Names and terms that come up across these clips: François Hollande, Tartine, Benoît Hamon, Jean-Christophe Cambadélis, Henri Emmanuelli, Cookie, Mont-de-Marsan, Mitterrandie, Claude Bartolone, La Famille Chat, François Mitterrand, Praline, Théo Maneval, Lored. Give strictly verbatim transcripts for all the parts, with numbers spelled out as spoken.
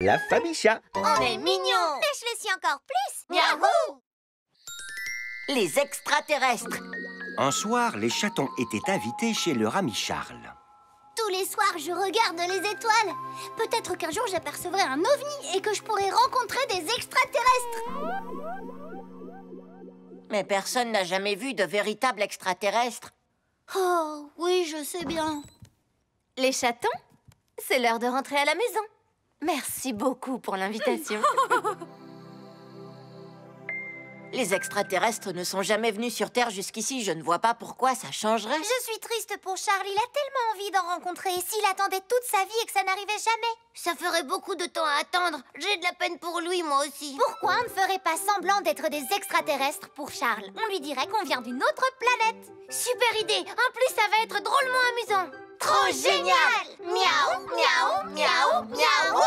La famille chat. On est mignons. Pêche-le si encore plus. Miaou. Les extraterrestres. Un soir, les chatons étaient invités chez leur ami Charles. Tous les soirs, je regarde les étoiles. Peut-être qu'un jour, j'apercevrai un ovni et que je pourrai rencontrer des extraterrestres. Mais personne n'a jamais vu de véritable extraterrestre. Oh, oui, je sais bien. Les chatons, c'est l'heure de rentrer à la maison. Merci beaucoup pour l'invitation. Les extraterrestres ne sont jamais venus sur Terre jusqu'ici. Je ne vois pas pourquoi ça changerait. Je suis triste pour Charles. Il a tellement envie d'en rencontrer. Et s'il attendait toute sa vie et que ça n'arrivait jamais? Ça ferait beaucoup de temps à attendre. J'ai de la peine pour lui, moi aussi. Pourquoi on ne ferait pas semblant d'être des extraterrestres pour Charles? On lui dirait qu'on vient d'une autre planète. Super idée. En plus, ça va être drôlement amusant. Trop génial! Miaou, miaou, miaou, miaou!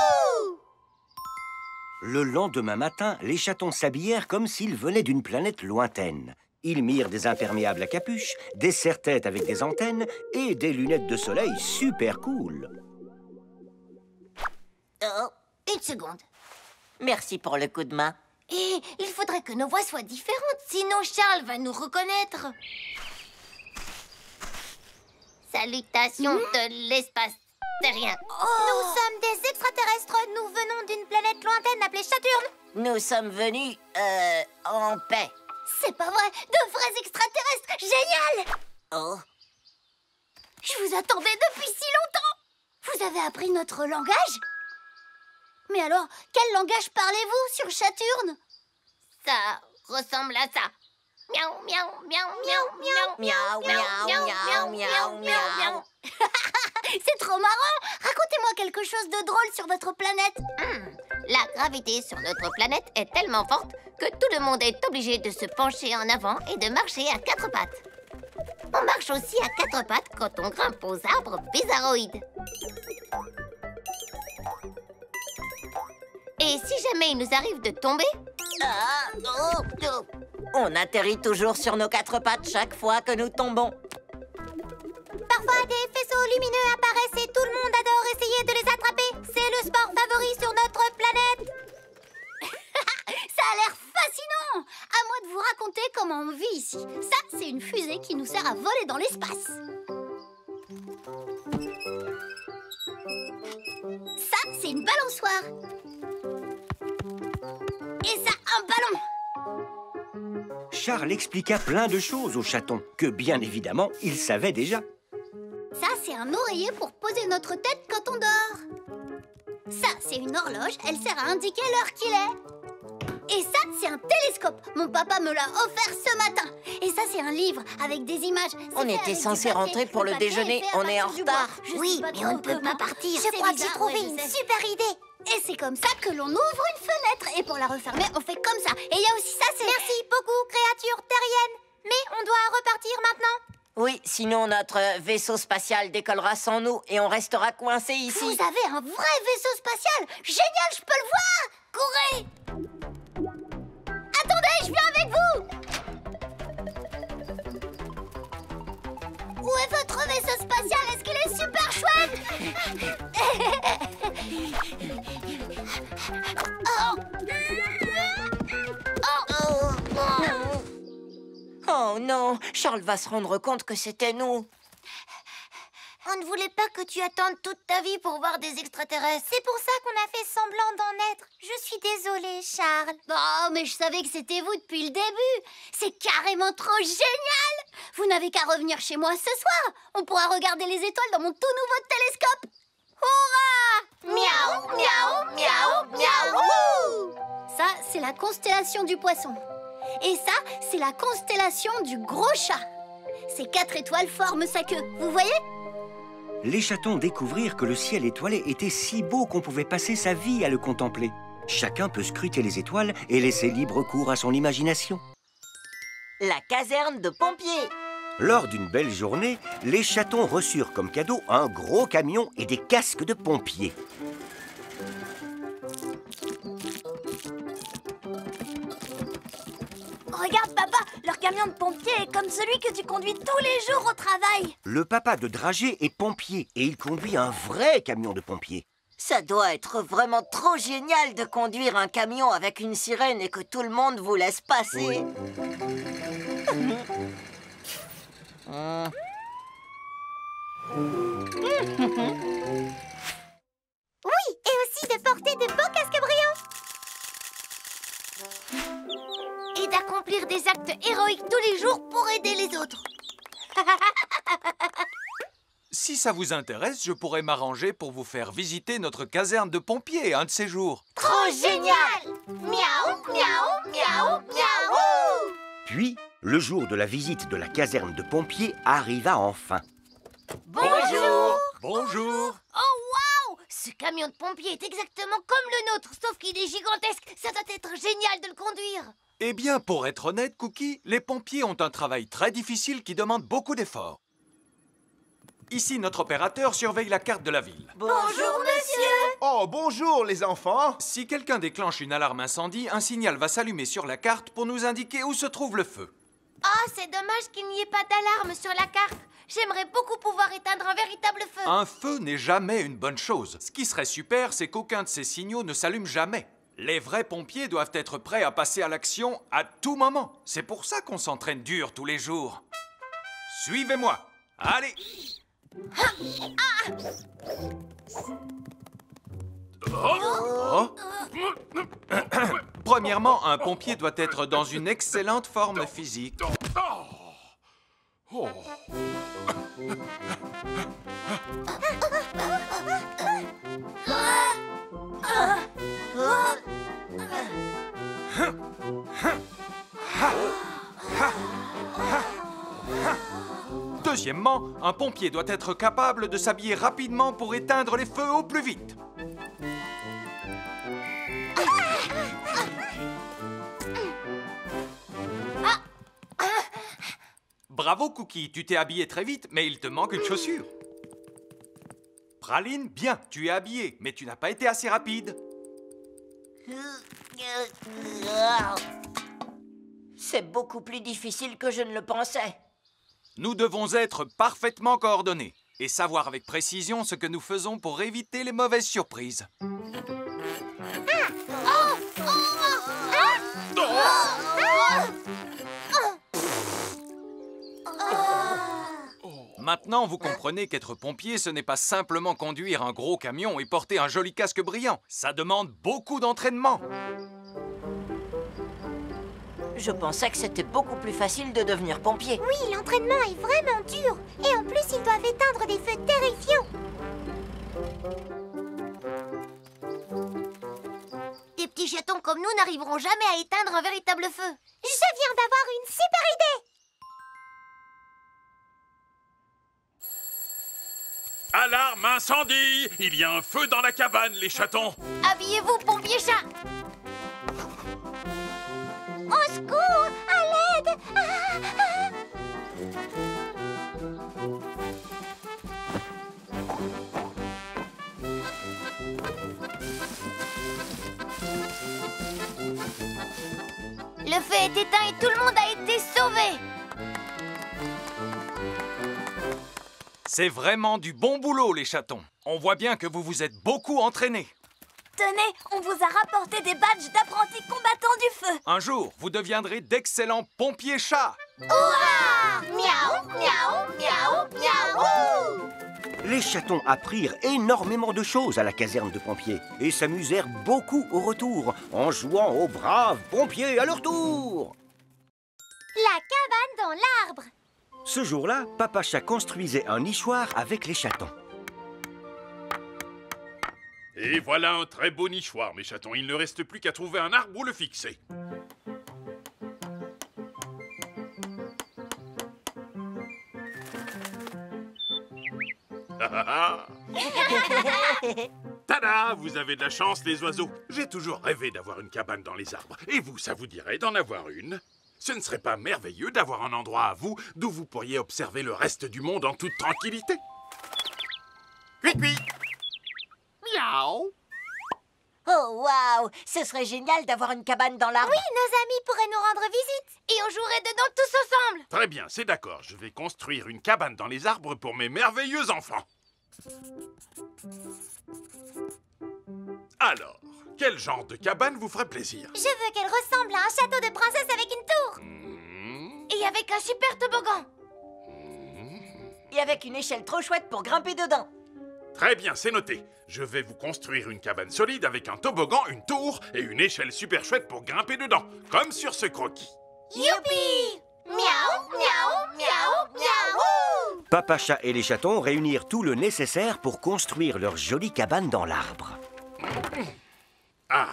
Le lendemain matin, les chatons s'habillèrent comme s'ils venaient d'une planète lointaine. Ils mirent des imperméables à capuche, des serre-têtes avec des antennes et des lunettes de soleil super cool. Oh, une seconde. Merci pour le coup de main. Et il faudrait que nos voix soient différentes, sinon Charles va nous reconnaître. Salutations mmh. de l'espace terrien. Oh. Nous sommes des extraterrestres. Nous venons d'une planète lointaine appelée Saturne. Nous sommes venus, euh, en paix. C'est pas vrai. De vrais extraterrestres. Génial. Oh. Je vous attendais depuis si longtemps. Vous avez appris notre langage? Mais alors, quel langage parlez-vous sur Saturne? Ça ressemble à ça. Miaou, miaou, miaou, miaou, miaou, miaou, miaou, miaou, miaou, miaou, miaou. C'est trop marrant. Racontez-moi quelque chose de drôle sur votre planète. Mmh. La gravité sur notre planète est tellement forte que tout le monde est obligé de se pencher en avant et de marcher à quatre pattes. On marche aussi à quatre pattes quand on grimpe aux arbres bizarroïdes. Et si jamais il nous arrive de tomber... Ah, oh, oh. On atterrit toujours sur nos quatre pattes chaque fois que nous tombons. Parfois, des faisceaux lumineux apparaissent et tout le monde adore essayer de les attraper. C'est le sport favori sur notre planète. Ça a l'air fascinant. À moi de vous raconter comment on vit ici. Ça, c'est une fusée qui nous sert à voler dans l'espace. Ça, c'est une balançoire. Et ça, un ballon. Charles expliqua plein de choses aux chatons que, bien évidemment, ils savaient déjà. Ça, c'est un oreiller pour poser notre tête quand on dort. Ça, c'est une horloge. Elle sert à indiquer l'heure qu'il est. Et ça, c'est un télescope. Mon papa me l'a offert ce matin. Et ça, c'est un livre avec des images. On était censé rentrer pour le déjeuner. On est en retard. Oui, mais on ne peut pas partir. Je crois que j'ai trouvé une super idée. Et c'est comme ça que l'on ouvre une fenêtre. Et pour la refermer, on fait comme ça. Et il y a aussi ça, c'est... Merci beaucoup, créature terrienne. Mais on doit repartir maintenant. Oui, sinon notre vaisseau spatial décollera sans nous et on restera coincés ici. Vous avez un vrai vaisseau spatial. Génial, je peux le voir. Courez. Attendez, je viens avec vous. Où est votre vaisseau spatial? Est-ce qu'il est super chouette? Oh. Oh. Oh. Oh non, Charles va se rendre compte que c'était nous. On ne voulait pas que tu attendes toute ta vie pour voir des extraterrestres. C'est pour ça qu'on a fait semblant d'en être. Je suis désolée, Charles. Oh, mais je savais que c'était vous depuis le début. C'est carrément trop génial. Vous n'avez qu'à revenir chez moi ce soir. On pourra regarder les étoiles dans mon tout nouveau télescope. Hurrah! Miaou, miaou, miaou, miaou! Ça, c'est la constellation du poisson. Et ça, c'est la constellation du gros chat. Ces quatre étoiles forment sa queue, vous voyez? Les chatons découvrirent que le ciel étoilé était si beau qu'on pouvait passer sa vie à le contempler. Chacun peut scruter les étoiles et laisser libre cours à son imagination. La caserne de pompiers. Lors d'une belle journée, les chatons reçurent comme cadeau un gros camion et des casques de pompiers. Regarde, papa, leur camion de pompiers est comme celui que tu conduis tous les jours au travail. Le papa de Dragé est pompier et il conduit un vrai camion de pompiers. Ça doit être vraiment trop génial de conduire un camion avec une sirène et que tout le monde vous laisse passer. Oui, et aussi de porter de beaux casques brillants. Et d'accomplir des actes héroïques tous les jours pour aider les autres. Si ça vous intéresse, je pourrais m'arranger pour vous faire visiter notre caserne de pompiers un de ces jours. Trop génial! Miaou, miaou, miaou, miaou! Puis, le jour de la visite de la caserne de pompiers arriva enfin. Bonjour! Bonjour! Oh, waouh! Ce camion de pompiers est exactement comme le nôtre, sauf qu'il est gigantesque. Ça doit être génial de le conduire. Eh bien, pour être honnête, Cookie, les pompiers ont un travail très difficile qui demande beaucoup d'efforts. Ici, notre opérateur surveille la carte de la ville. Bonjour, monsieur! Oh, bonjour, les enfants! Si quelqu'un déclenche une alarme incendie, un signal va s'allumer sur la carte pour nous indiquer où se trouve le feu. Oh, c'est dommage qu'il n'y ait pas d'alarme sur la carte. J'aimerais beaucoup pouvoir éteindre un véritable feu. Un feu n'est jamais une bonne chose. Ce qui serait super, c'est qu'aucun de ces signaux ne s'allume jamais. Les vrais pompiers doivent être prêts à passer à l'action à tout moment. C'est pour ça qu'on s'entraîne dur tous les jours. Suivez-moi! Allez! Ah! Ah! Oh! Oh! Premièrement, un pompier doit être dans une excellente forme physique. Oh! Deuxièmement, un pompier doit être capable de s'habiller rapidement pour éteindre les feux au plus vite. Bravo, Cookie, tu t'es habillé très vite, mais il te manque une chaussure. Praline, bien, tu es habillée, mais tu n'as pas été assez rapide. C'est beaucoup plus difficile que je ne le pensais. Nous devons être parfaitement coordonnés et savoir avec précision ce que nous faisons pour éviter les mauvaises surprises. Maintenant, vous comprenez qu'être pompier, ce n'est pas simplement conduire un gros camion et porter un joli casque brillant. Ça demande beaucoup d'entraînement. Je pensais que c'était beaucoup plus facile de devenir pompier. Oui, l'entraînement est vraiment dur. Et en plus, ils doivent éteindre des feux terrifiants. Des petits chatons comme nous n'arriveront jamais à éteindre un véritable feu. Je viens d'avoir une super idée. Alarme incendie! Il y a un feu dans la cabane, les chatons. Habillez-vous, pompier chat. Au secours! À l'aide! Ah, ah. Le feu est éteint et tout le monde a été sauvé. C'est vraiment du bon boulot, les chatons. On voit bien que vous vous êtes beaucoup entraînés. Tenez, on vous a rapporté des badges d'apprentis combattants du feu. Un jour, vous deviendrez d'excellents pompiers chats. Hurrah! Miaou, miaou, miaou, miaou! Les chatons apprirent énormément de choses à la caserne de pompiers et s'amusèrent beaucoup au retour en jouant aux braves pompiers à leur tour. La cabane dans l'arbre. Ce jour-là, Papa Chat construisait un nichoir avec les chatons. Et voilà un très beau nichoir, mes chatons. Il ne reste plus qu'à trouver un arbre où le fixer. Tada! Vous avez de la chance, les oiseaux. J'ai toujours rêvé d'avoir une cabane dans les arbres. Et vous, ça vous dirait d'en avoir une? Ce ne serait pas merveilleux d'avoir un endroit à vous d'où vous pourriez observer le reste du monde en toute tranquillité? Cui-cui! Miaou! Oh, waouh! Ce serait génial d'avoir une cabane dans l'arbre. Oui, nos amis pourraient nous rendre visite et on jouerait dedans tous ensemble. Très bien, c'est d'accord. Je vais construire une cabane dans les arbres pour mes merveilleux enfants. Alors, quel genre de cabane vous ferait plaisir? Je veux qu'elle ressemble à un château de princesse avec une tour. Mmh. Et avec un super toboggan. Mmh. Et avec une échelle trop chouette pour grimper dedans. Très bien, c'est noté. Je vais vous construire une cabane solide avec un toboggan, une tour et une échelle super chouette pour grimper dedans. Comme sur ce croquis. Youpi! Miaou, miaou, miaou, miaou! Papa Chat et les chatons réunirent tout le nécessaire pour construire leur jolie cabane dans l'arbre. Ah,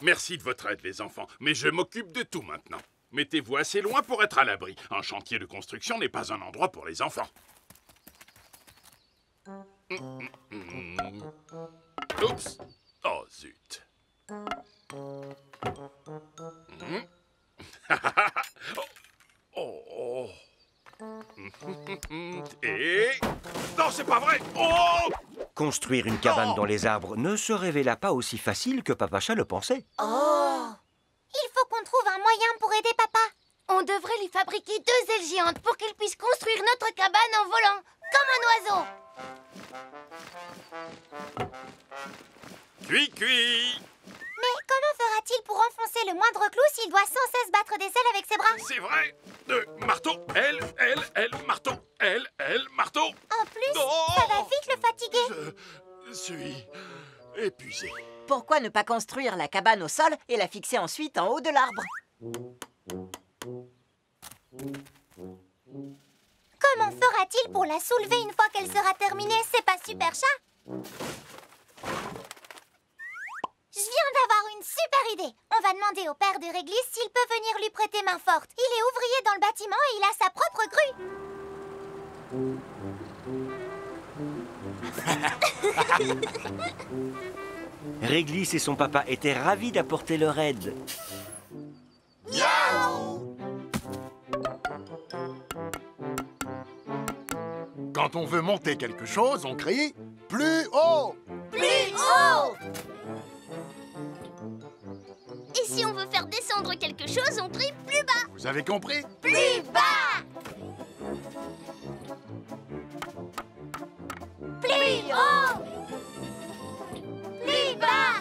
merci de votre aide, les enfants, mais je m'occupe de tout maintenant. Mettez-vous assez loin pour être à l'abri. Un chantier de construction n'est pas un endroit pour les enfants. Oups! Oh, zut! Oh. Et... non, c'est pas vrai! Oh! Construire une cabane oh dans les arbres ne se révéla pas aussi facile que Papa Chat le pensait. Oh! Il faut qu'on trouve un moyen pour aider Papa. On devrait lui fabriquer deux ailes géantes pour qu'il puisse construire notre cabane en volant, comme un oiseau. Cui-cui! Mais comment fera-t-il pour enfoncer le moindre clou s'il doit sans cesse battre des ailes avec ses bras? C'est vrai! Euh, marteau, aile, aile, aile, marteau, aile, aile, marteau. En plus, oh ça va vite le fatiguer. Je suis épuisé. Pourquoi ne pas construire la cabane au sol et la fixer ensuite en haut de l'arbre? Comment fera-t-il pour la soulever une fois qu'elle sera terminée? C'est pas super chat? Je viens d'avoir une super idée. On va demander au père de Réglisse s'il peut venir lui prêter main forte. Il est ouvrier dans le bâtiment et il a sa propre grue. Réglisse et son papa étaient ravis d'apporter leur aide. Miaou! Quand on veut monter quelque chose, on crie « Plus haut !»« Plus haut !» Et si on veut faire descendre quelque chose, on crie plus bas. Vous avez compris? Plus bas. Plus haut. Plus bas.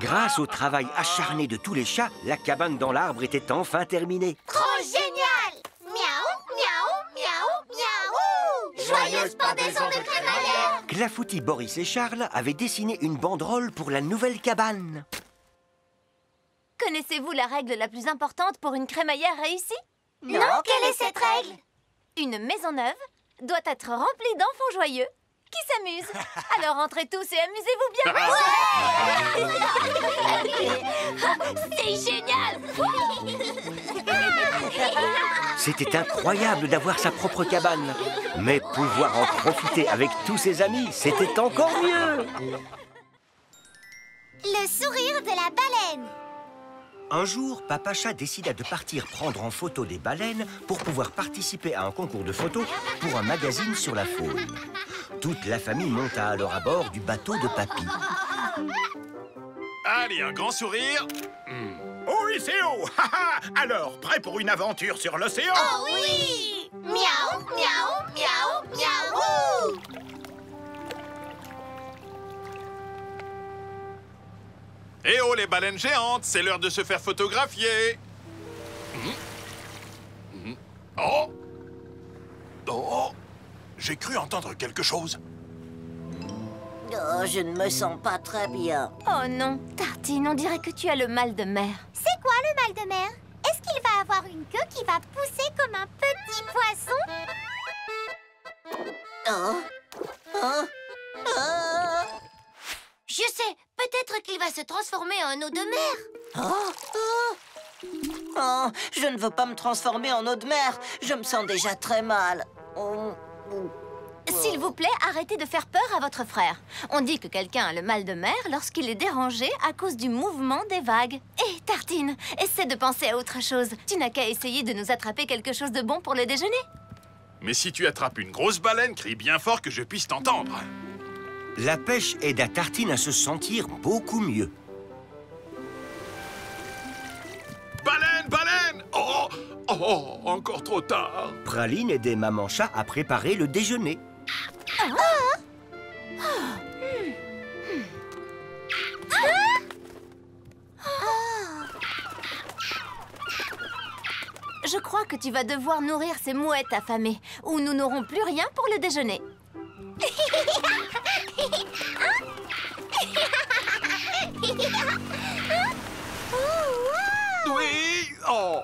Grâce au travail acharné de tous les chats, la cabane dans l'arbre était enfin terminée. Trop génial! Miaou, miaou, miaou, miaou! Joyeuse pendaison de crémaillère! Clafoutis, Boris et Charles avaient dessiné une banderole pour la nouvelle cabane. Connaissez-vous la règle la plus importante pour une crémaillère réussie? Non, non, quelle est cette règle? Une maison neuve doit être remplie d'enfants joyeux qui s'amuse. Alors entrez tous et amusez-vous bien. Ouais! C'est génial! C'était incroyable d'avoir sa propre cabane. Mais pouvoir en profiter avec tous ses amis, c'était encore mieux. Le sourire de la baleine. Un jour, Papa Chat décida de partir prendre en photo des baleines pour pouvoir participer à un concours de photos pour un magazine sur la faune. Toute la famille monta alors à bord du bateau de Papy. Allez, un grand sourire. Mm. Oh, l'océan! Alors, prêt pour une aventure sur l'océan? Oh oui! Miaou, miaou, miaou, miaou! Eh oh, les baleines géantes, c'est l'heure de se faire photographier. Mmh. Mmh. Oh! Oh! J'ai cru entendre quelque chose. Oh, je ne me sens pas très bien. Oh non, Tartine, on dirait que tu as le mal de mer. C'est quoi le mal de mer? Est-ce qu'il va avoir une queue qui va pousser comme un petit poisson? Oh! Oh! Oh! Je sais, peut-être qu'il va se transformer en eau de mer. Oh, oh, oh, je ne veux pas me transformer en eau de mer. Je me sens déjà très mal. Oh, oh, oh. S'il vous plaît, arrêtez de faire peur à votre frère. On dit que quelqu'un a le mal de mer lorsqu'il est dérangé à cause du mouvement des vagues. Hé, Tartine, essaie de penser à autre chose. Tu n'as qu'à essayer de nous attraper quelque chose de bon pour le déjeuner. Mais si tu attrapes une grosse baleine, crie bien fort que je puisse t'entendre. La pêche aide à Tartine à se sentir beaucoup mieux. Baleine, baleine! Oh, oh, encore trop tard. Praline aidait Maman Chat à préparer le déjeuner. Ah! Ah! Ah! Je crois que tu vas devoir nourrir ces mouettes affamées, ou nous n'aurons plus rien pour le déjeuner. Oui. Oh,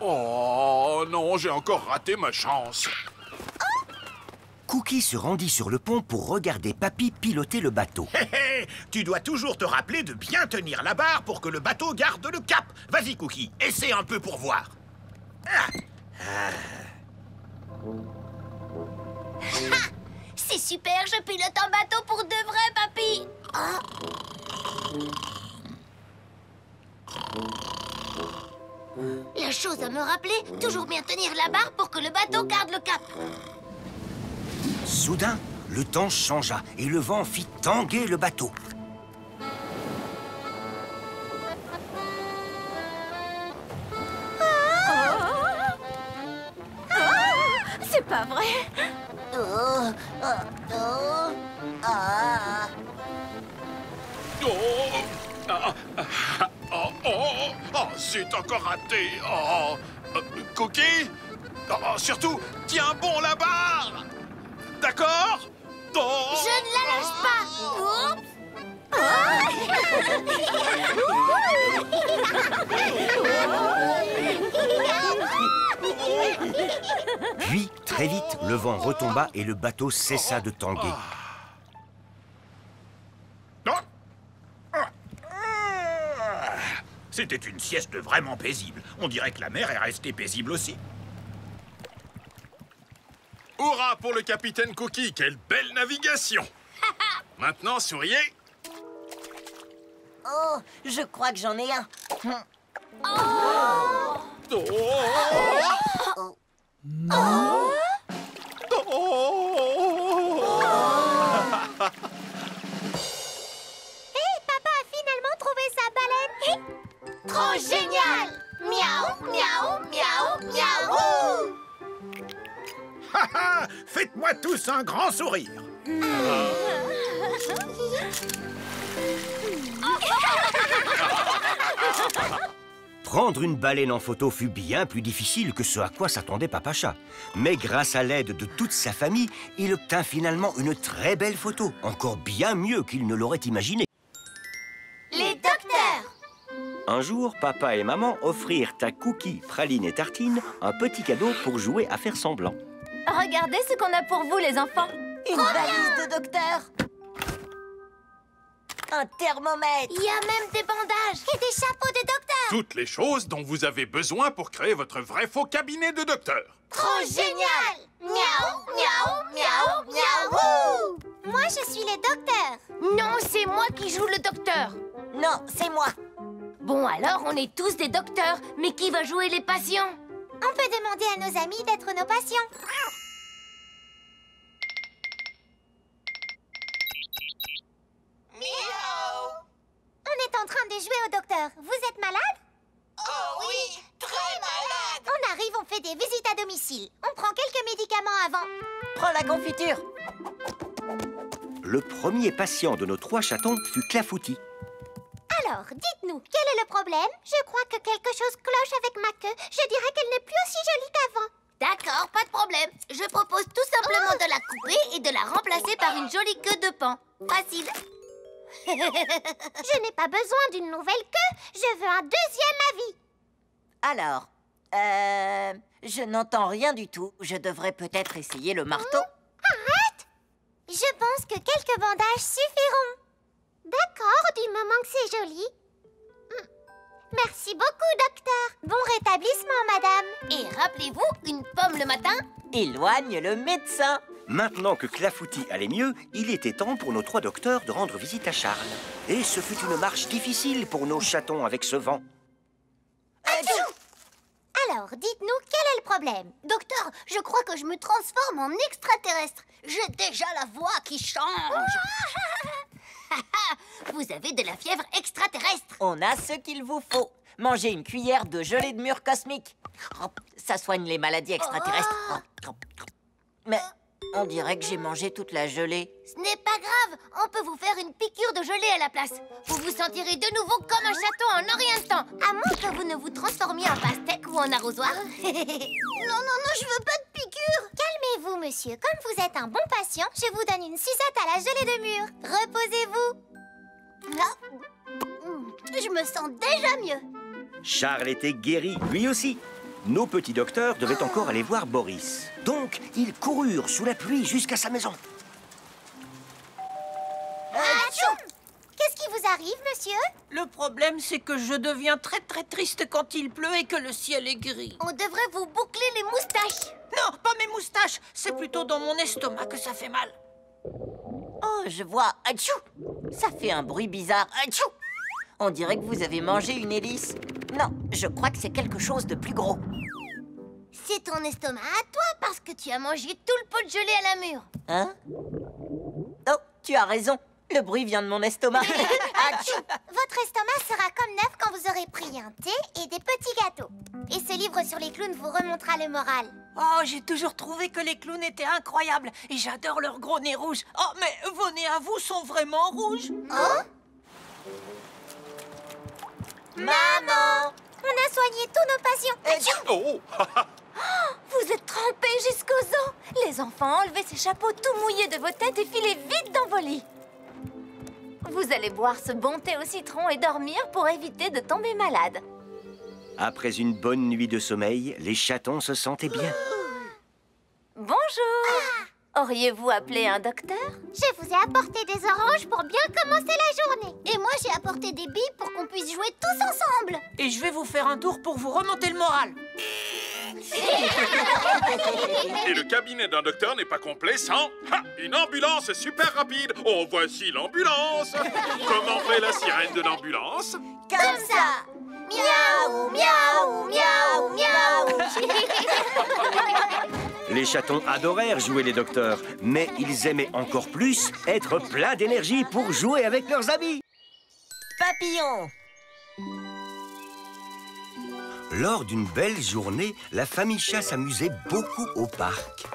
oh non, j'ai encore raté ma chance. Oh. Cookie se rendit sur le pont pour regarder Papy piloter le bateau. Hé hé, tu dois toujours te rappeler de bien tenir la barre pour que le bateau garde le cap. Vas-y, Cookie, essaie un peu pour voir. Ah. Ah. C'est super, je pilote un bateau pour de vrai, Papy. La chose à me rappeler, toujours bien tenir la barre pour que le bateau garde le cap. Soudain, le temps changea et le vent fit tanguer le bateau. Ah! Ah! C'est pas vrai. Oh, oh, oh, ah. Oh, ah, ah, oh, oh, oh, zut, encore raté. Oh, euh, Cookie, oh, surtout, tiens bon la barre. D'accord? Oh, je ne la lâche oh, pas. Oups. Oh. Puis, très vite, le vent retomba et le bateau cessa de tanguer. C'était une sieste vraiment paisible. On dirait que la mer est restée paisible aussi. Hurrah pour le capitaine Cookie! Quelle belle navigation! Maintenant, souriez. Oh, je crois que j'en ai un. Oh! Oh! Oh! Oh! Oh! Oh! Hey, papa a finalement trouvé sa baleine. Trop génial! Miaou, miaou, miaou, miaou! Ha ha! Faites-moi tous un grand sourire. Prendre une baleine en photo fut bien plus difficile que ce à quoi s'attendait Papa Chat. Mais grâce à l'aide de toute sa famille, il obtint finalement une très belle photo, encore bien mieux qu'il ne l'aurait imaginé. Les docteurs! Un jour, Papa et Maman offrirent à Cookie, Praline et Tartine un petit cadeau pour jouer à faire semblant. Regardez ce qu'on a pour vous, les enfants. Une valise de docteur. Un thermomètre. Il y a même des bandages et des chapeaux de docteur. Toutes les choses dont vous avez besoin pour créer votre vrai faux cabinet de docteur. Trop génial! Miaou, miaou, miaou, miaou! Moi, je suis le docteur. Non, c'est moi qui joue le docteur. Non, c'est moi. Bon, alors, on est tous des docteurs, mais qui va jouer les patients? On peut demander à nos amis d'être nos patients. En train de jouer au docteur. Vous êtes malade? Oh oui, très malade. On arrive, on fait des visites à domicile. On prend quelques médicaments avant. Prends la confiture. Le premier patient de nos trois chatons fut Clafoutis. Alors, dites-nous, quel est le problème? Je crois que quelque chose cloche avec ma queue. Je dirais qu'elle n'est plus aussi jolie qu'avant. D'accord, pas de problème. Je propose tout simplement oh. de la couper et de la remplacer par une jolie queue de paon. Facile. Je n'ai pas besoin d'une nouvelle queue, je veux un deuxième avis. Alors, euh, je n'entends rien du tout. Je devrais peut-être essayer le marteau. Mmh, arrête! Je pense que quelques bandages suffiront. D'accord, du moment que c'est joli. Mmh. Merci beaucoup, docteur. Bon rétablissement, madame. Et rappelez-vous, une pomme le matin éloigne le médecin. Maintenant que Clafoutis allait mieux, il était temps pour nos trois docteurs de rendre visite à Charles. Et ce fut une marche difficile pour nos chatons avec ce vent. Atchou! Alors, dites-nous quel est le problème. Docteur, je crois que je me transforme en extraterrestre. J'ai déjà la voix qui change. Vous avez de la fièvre extraterrestre. On a ce qu'il vous faut. Mangez une cuillère de gelée de mûre cosmique. Ça soigne les maladies extraterrestres. Oh. Mais on dirait que j'ai mangé toute la gelée. Ce n'est pas grave. On peut vous faire une piqûre de gelée à la place. Vous vous sentirez de nouveau comme un chaton en un rien de temps. À moins que vous ne vous transformiez en pastèque ou en arrosoir. Non, non, non, je veux pas de piqûre. Calmez-vous, monsieur. Comme vous êtes un bon patient, je vous donne une sucette à la gelée de mûre. Reposez-vous. Ah. Je me sens déjà mieux. Charles était guéri, lui aussi. Nos petits docteurs devaient encore aller voir Boris. Donc, ils coururent sous la pluie jusqu'à sa maison. Qu'est-ce qui vous arrive, monsieur? Le problème, c'est que je deviens très très triste quand il pleut et que le ciel est gris. On devrait vous boucler les moustaches. Non, pas mes moustaches. C'est plutôt dans mon estomac que ça fait mal. Oh, je vois. Atchou! Ça fait un bruit bizarre. Atchou! On dirait que vous avez mangé une hélice. Non, je crois que c'est quelque chose de plus gros. C'est ton estomac à toi parce que tu as mangé tout le pot de gelée à la mûre. Hein? Oh, tu as raison. Le bruit vient de mon estomac. Votre estomac sera comme neuf quand vous aurez pris un thé et des petits gâteaux. Et ce livre sur les clowns vous remontera le moral. Oh, j'ai toujours trouvé que les clowns étaient incroyables. Et j'adore leurs gros nez rouges. Oh, mais vos nez à vous sont vraiment rouges. Hein? Maman! On a soigné tous nos patients. Atchou! Oh. Oh, vous êtes trempés jusqu'aux os. Les enfants, enlevez ces chapeaux tout mouillés de vos têtes et filez vite dans vos lits. Vous allez boire ce bon thé au citron et dormir pour éviter de tomber malade. Après une bonne nuit de sommeil, les chatons se sentaient bien. Bonjour! Ah. Auriez-vous appelé un docteur? Je vous ai apporté des oranges pour bien commencer la journée. Et moi, j'ai apporté des billes pour qu'on puisse jouer tous ensemble. Et je vais vous faire un tour pour vous remonter le moral. Et le cabinet d'un docteur n'est pas complet sans... Ha! Une ambulance super rapide. Oh, voici l'ambulance. Comment fait la sirène de l'ambulance? Comme ça. Miaou, miaou, miaou, miaou. Les chatons adorèrent jouer les docteurs, mais ils aimaient encore plus être pleins d'énergie pour jouer avec leurs amis. Papillon. Lors d'une belle journée, la famille Chat s'amusait beaucoup au parc.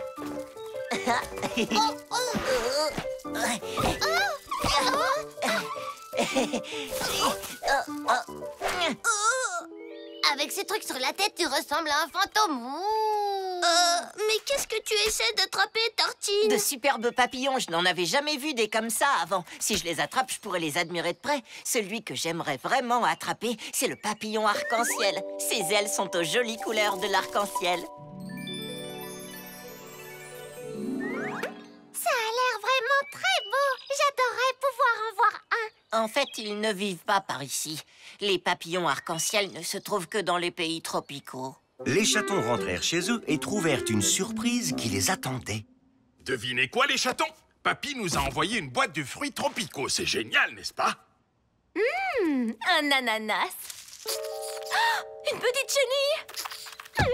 Avec ces trucs sur la tête, tu ressembles à un fantôme. Euh, mais qu'est-ce que tu essaies d'attraper, Tartine? De superbes papillons, je n'en avais jamais vu des comme ça avant. Si je les attrape, je pourrais les admirer de près. Celui que j'aimerais vraiment attraper, c'est le papillon arc-en-ciel. Ses ailes sont aux jolies couleurs de l'arc-en-ciel. Ça a l'air vraiment très beau. J'adorerais pouvoir en voir un. En fait, ils ne vivent pas par ici. Les papillons arc-en-ciel ne se trouvent que dans les pays tropicaux. Les chatons rentrèrent chez eux et trouvèrent une surprise qui les attendait. Devinez quoi, les chatons? Papy nous a envoyé une boîte de fruits tropicaux. C'est génial, n'est-ce pas? Mmh, un ananas. Oh, une petite chenille. Mmh.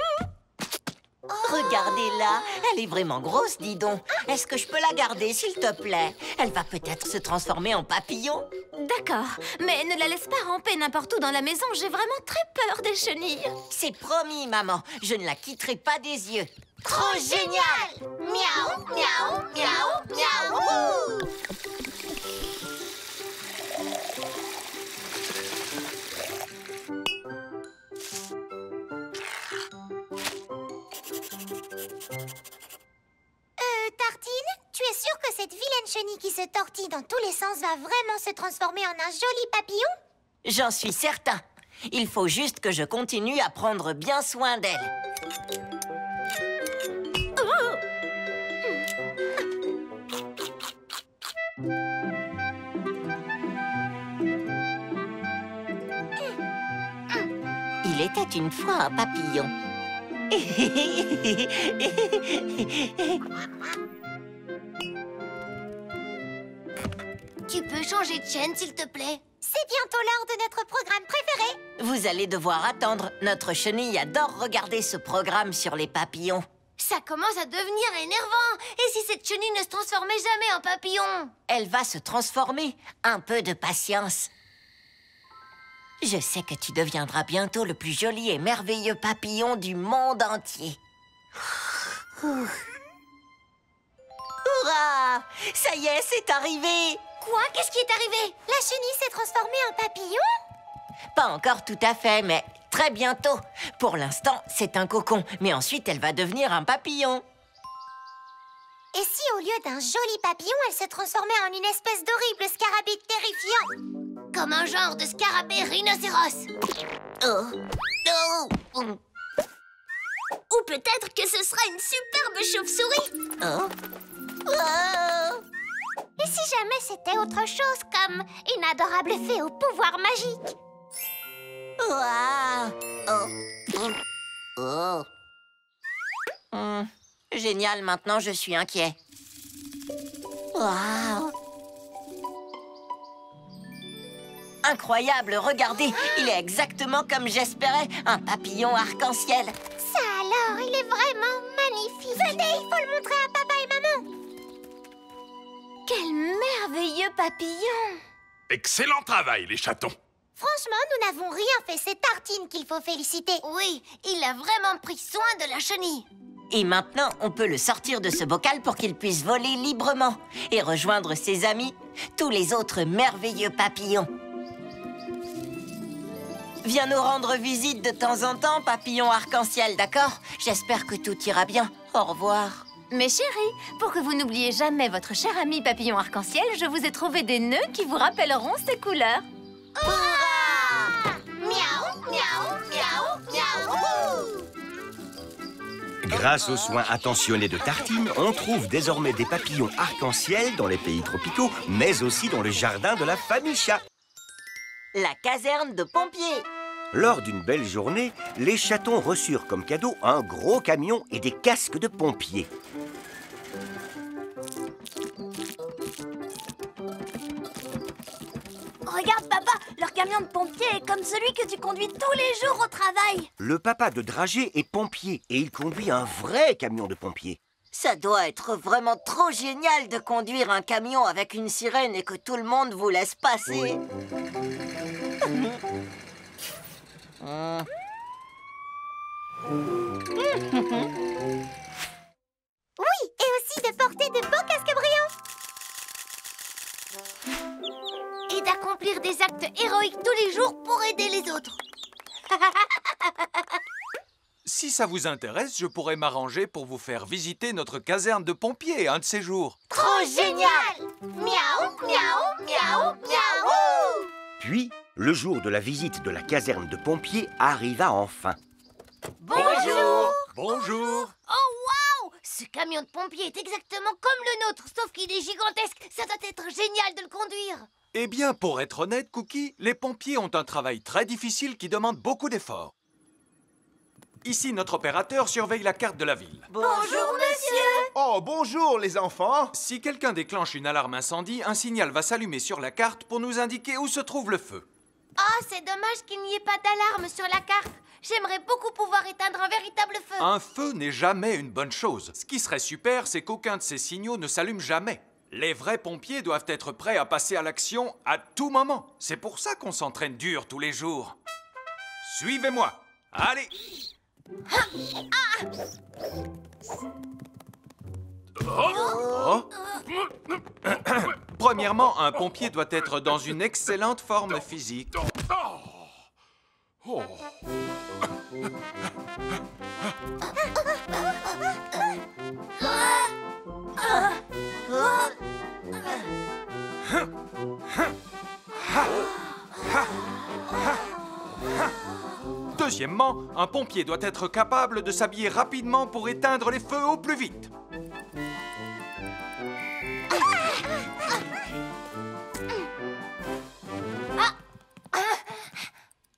Oh. Regardez-la, elle est vraiment grosse, dis donc. Est-ce que je peux la garder, s'il te plaît? Elle va peut-être se transformer en papillon. D'accord, mais ne la laisse pas ramper n'importe où dans la maison. J'ai vraiment très peur des chenilles. C'est promis, maman. Je ne la quitterai pas des yeux. Trop, Trop génial! Miaou, miaou, miaou, miaou! Tu es sûre que cette vilaine chenille qui se tortille dans tous les sens va vraiment se transformer en un joli papillon? J'en suis certain. Il faut juste que je continue à prendre bien soin d'elle. Il était une fois un papillon. Tu peux changer de chaîne, s'il te plaît? C'est bientôt l'heure de notre programme préféré. Vous allez devoir attendre. Notre chenille adore regarder ce programme sur les papillons. Ça commence à devenir énervant. Et si cette chenille ne se transformait jamais en papillon? Elle va se transformer. Un peu de patience. Je sais que tu deviendras bientôt le plus joli et merveilleux papillon du monde entier. Hurrah! Ça y est, c'est arrivé! Quoi? Qu'est-ce qui est arrivé? La chenille s'est transformée en papillon? Pas encore tout à fait, mais très bientôt. Pour l'instant, c'est un cocon, mais ensuite elle va devenir un papillon. Et si au lieu d'un joli papillon, elle se transformait en une espèce d'horrible scarabée terrifiant? Comme un genre de scarabée rhinocéros. Oh. Oh. Ou peut-être que ce sera une superbe chauve-souris. Oh. Oh. Et si jamais c'était autre chose, comme une adorable fée au pouvoir magique? Ouah. Oh. Oh. Mmh. Génial, maintenant je suis inquiet. Wow. Incroyable, regardez, il est exactement comme j'espérais, un papillon arc-en-ciel. Ça alors, il est vraiment magnifique. Venez, il faut le montrer à papa et maman. Quel merveilleux papillon! Excellent travail, les chatons. Franchement, nous n'avons rien fait, c'est Tartine qu'il faut féliciter. Oui, il a vraiment pris soin de la chenille. Et maintenant, on peut le sortir de ce bocal pour qu'il puisse voler librement et rejoindre ses amis, tous les autres merveilleux papillons. Viens nous rendre visite de temps en temps, papillon arc-en-ciel, d'accord? J'espère que tout ira bien. Au revoir. Mes chéris, pour que vous n'oubliez jamais votre cher ami papillon arc-en-ciel, je vous ai trouvé des nœuds qui vous rappelleront ses couleurs. Hurrah! Miaou, miaou, miaou, miaou! Grâce aux soins attentionnés de Tartine, on trouve désormais des papillons arc-en-ciel dans les pays tropicaux, mais aussi dans le jardin de la famille Chat. La caserne de pompiers. Lors d'une belle journée, les chatons reçurent comme cadeau un gros camion et des casques de pompiers. Regarde, papa, leur camion de pompier est comme celui que tu conduis tous les jours au travail. Le papa de Dragé est pompier et il conduit un vrai camion de pompier. Ça doit être vraiment trop génial de conduire un camion avec une sirène et que tout le monde vous laisse passer. Mmh. Oui, et aussi de porter de beaux casques brillants. Et d'accomplir des actes héroïques tous les jours pour aider les autres. Si ça vous intéresse, je pourrais m'arranger pour vous faire visiter notre caserne de pompiers un de ces jours. Trop génial! Miaou, miaou, miaou, miaou! Puis, le jour de la visite de la caserne de pompiers arriva enfin. Bonjour! Bonjour! Oh, waouh! Ce camion de pompiers est exactement comme le nôtre, sauf qu'il est gigantesque. Ça doit être génial de le conduire. Eh bien, pour être honnête, Cookie, les pompiers ont un travail très difficile qui demande beaucoup d'efforts. Ici, notre opérateur surveille la carte de la ville. Bonjour, monsieur! Oh, bonjour, les enfants! Si quelqu'un déclenche une alarme incendie, un signal va s'allumer sur la carte pour nous indiquer où se trouve le feu. Oh, c'est dommage qu'il n'y ait pas d'alarme sur la carte. J'aimerais beaucoup pouvoir éteindre un véritable feu. Un feu n'est jamais une bonne chose. Ce qui serait super, c'est qu'aucun de ces signaux ne s'allume jamais. Les vrais pompiers doivent être prêts à passer à l'action à tout moment. C'est pour ça qu'on s'entraîne dur tous les jours. Suivez-moi. Allez! Ah! Ah! Oh! Oh! Premièrement, un pompier doit être dans une excellente forme physique. Oh! Deuxièmement, un pompier doit être capable de s'habiller rapidement pour éteindre les feux au plus vite.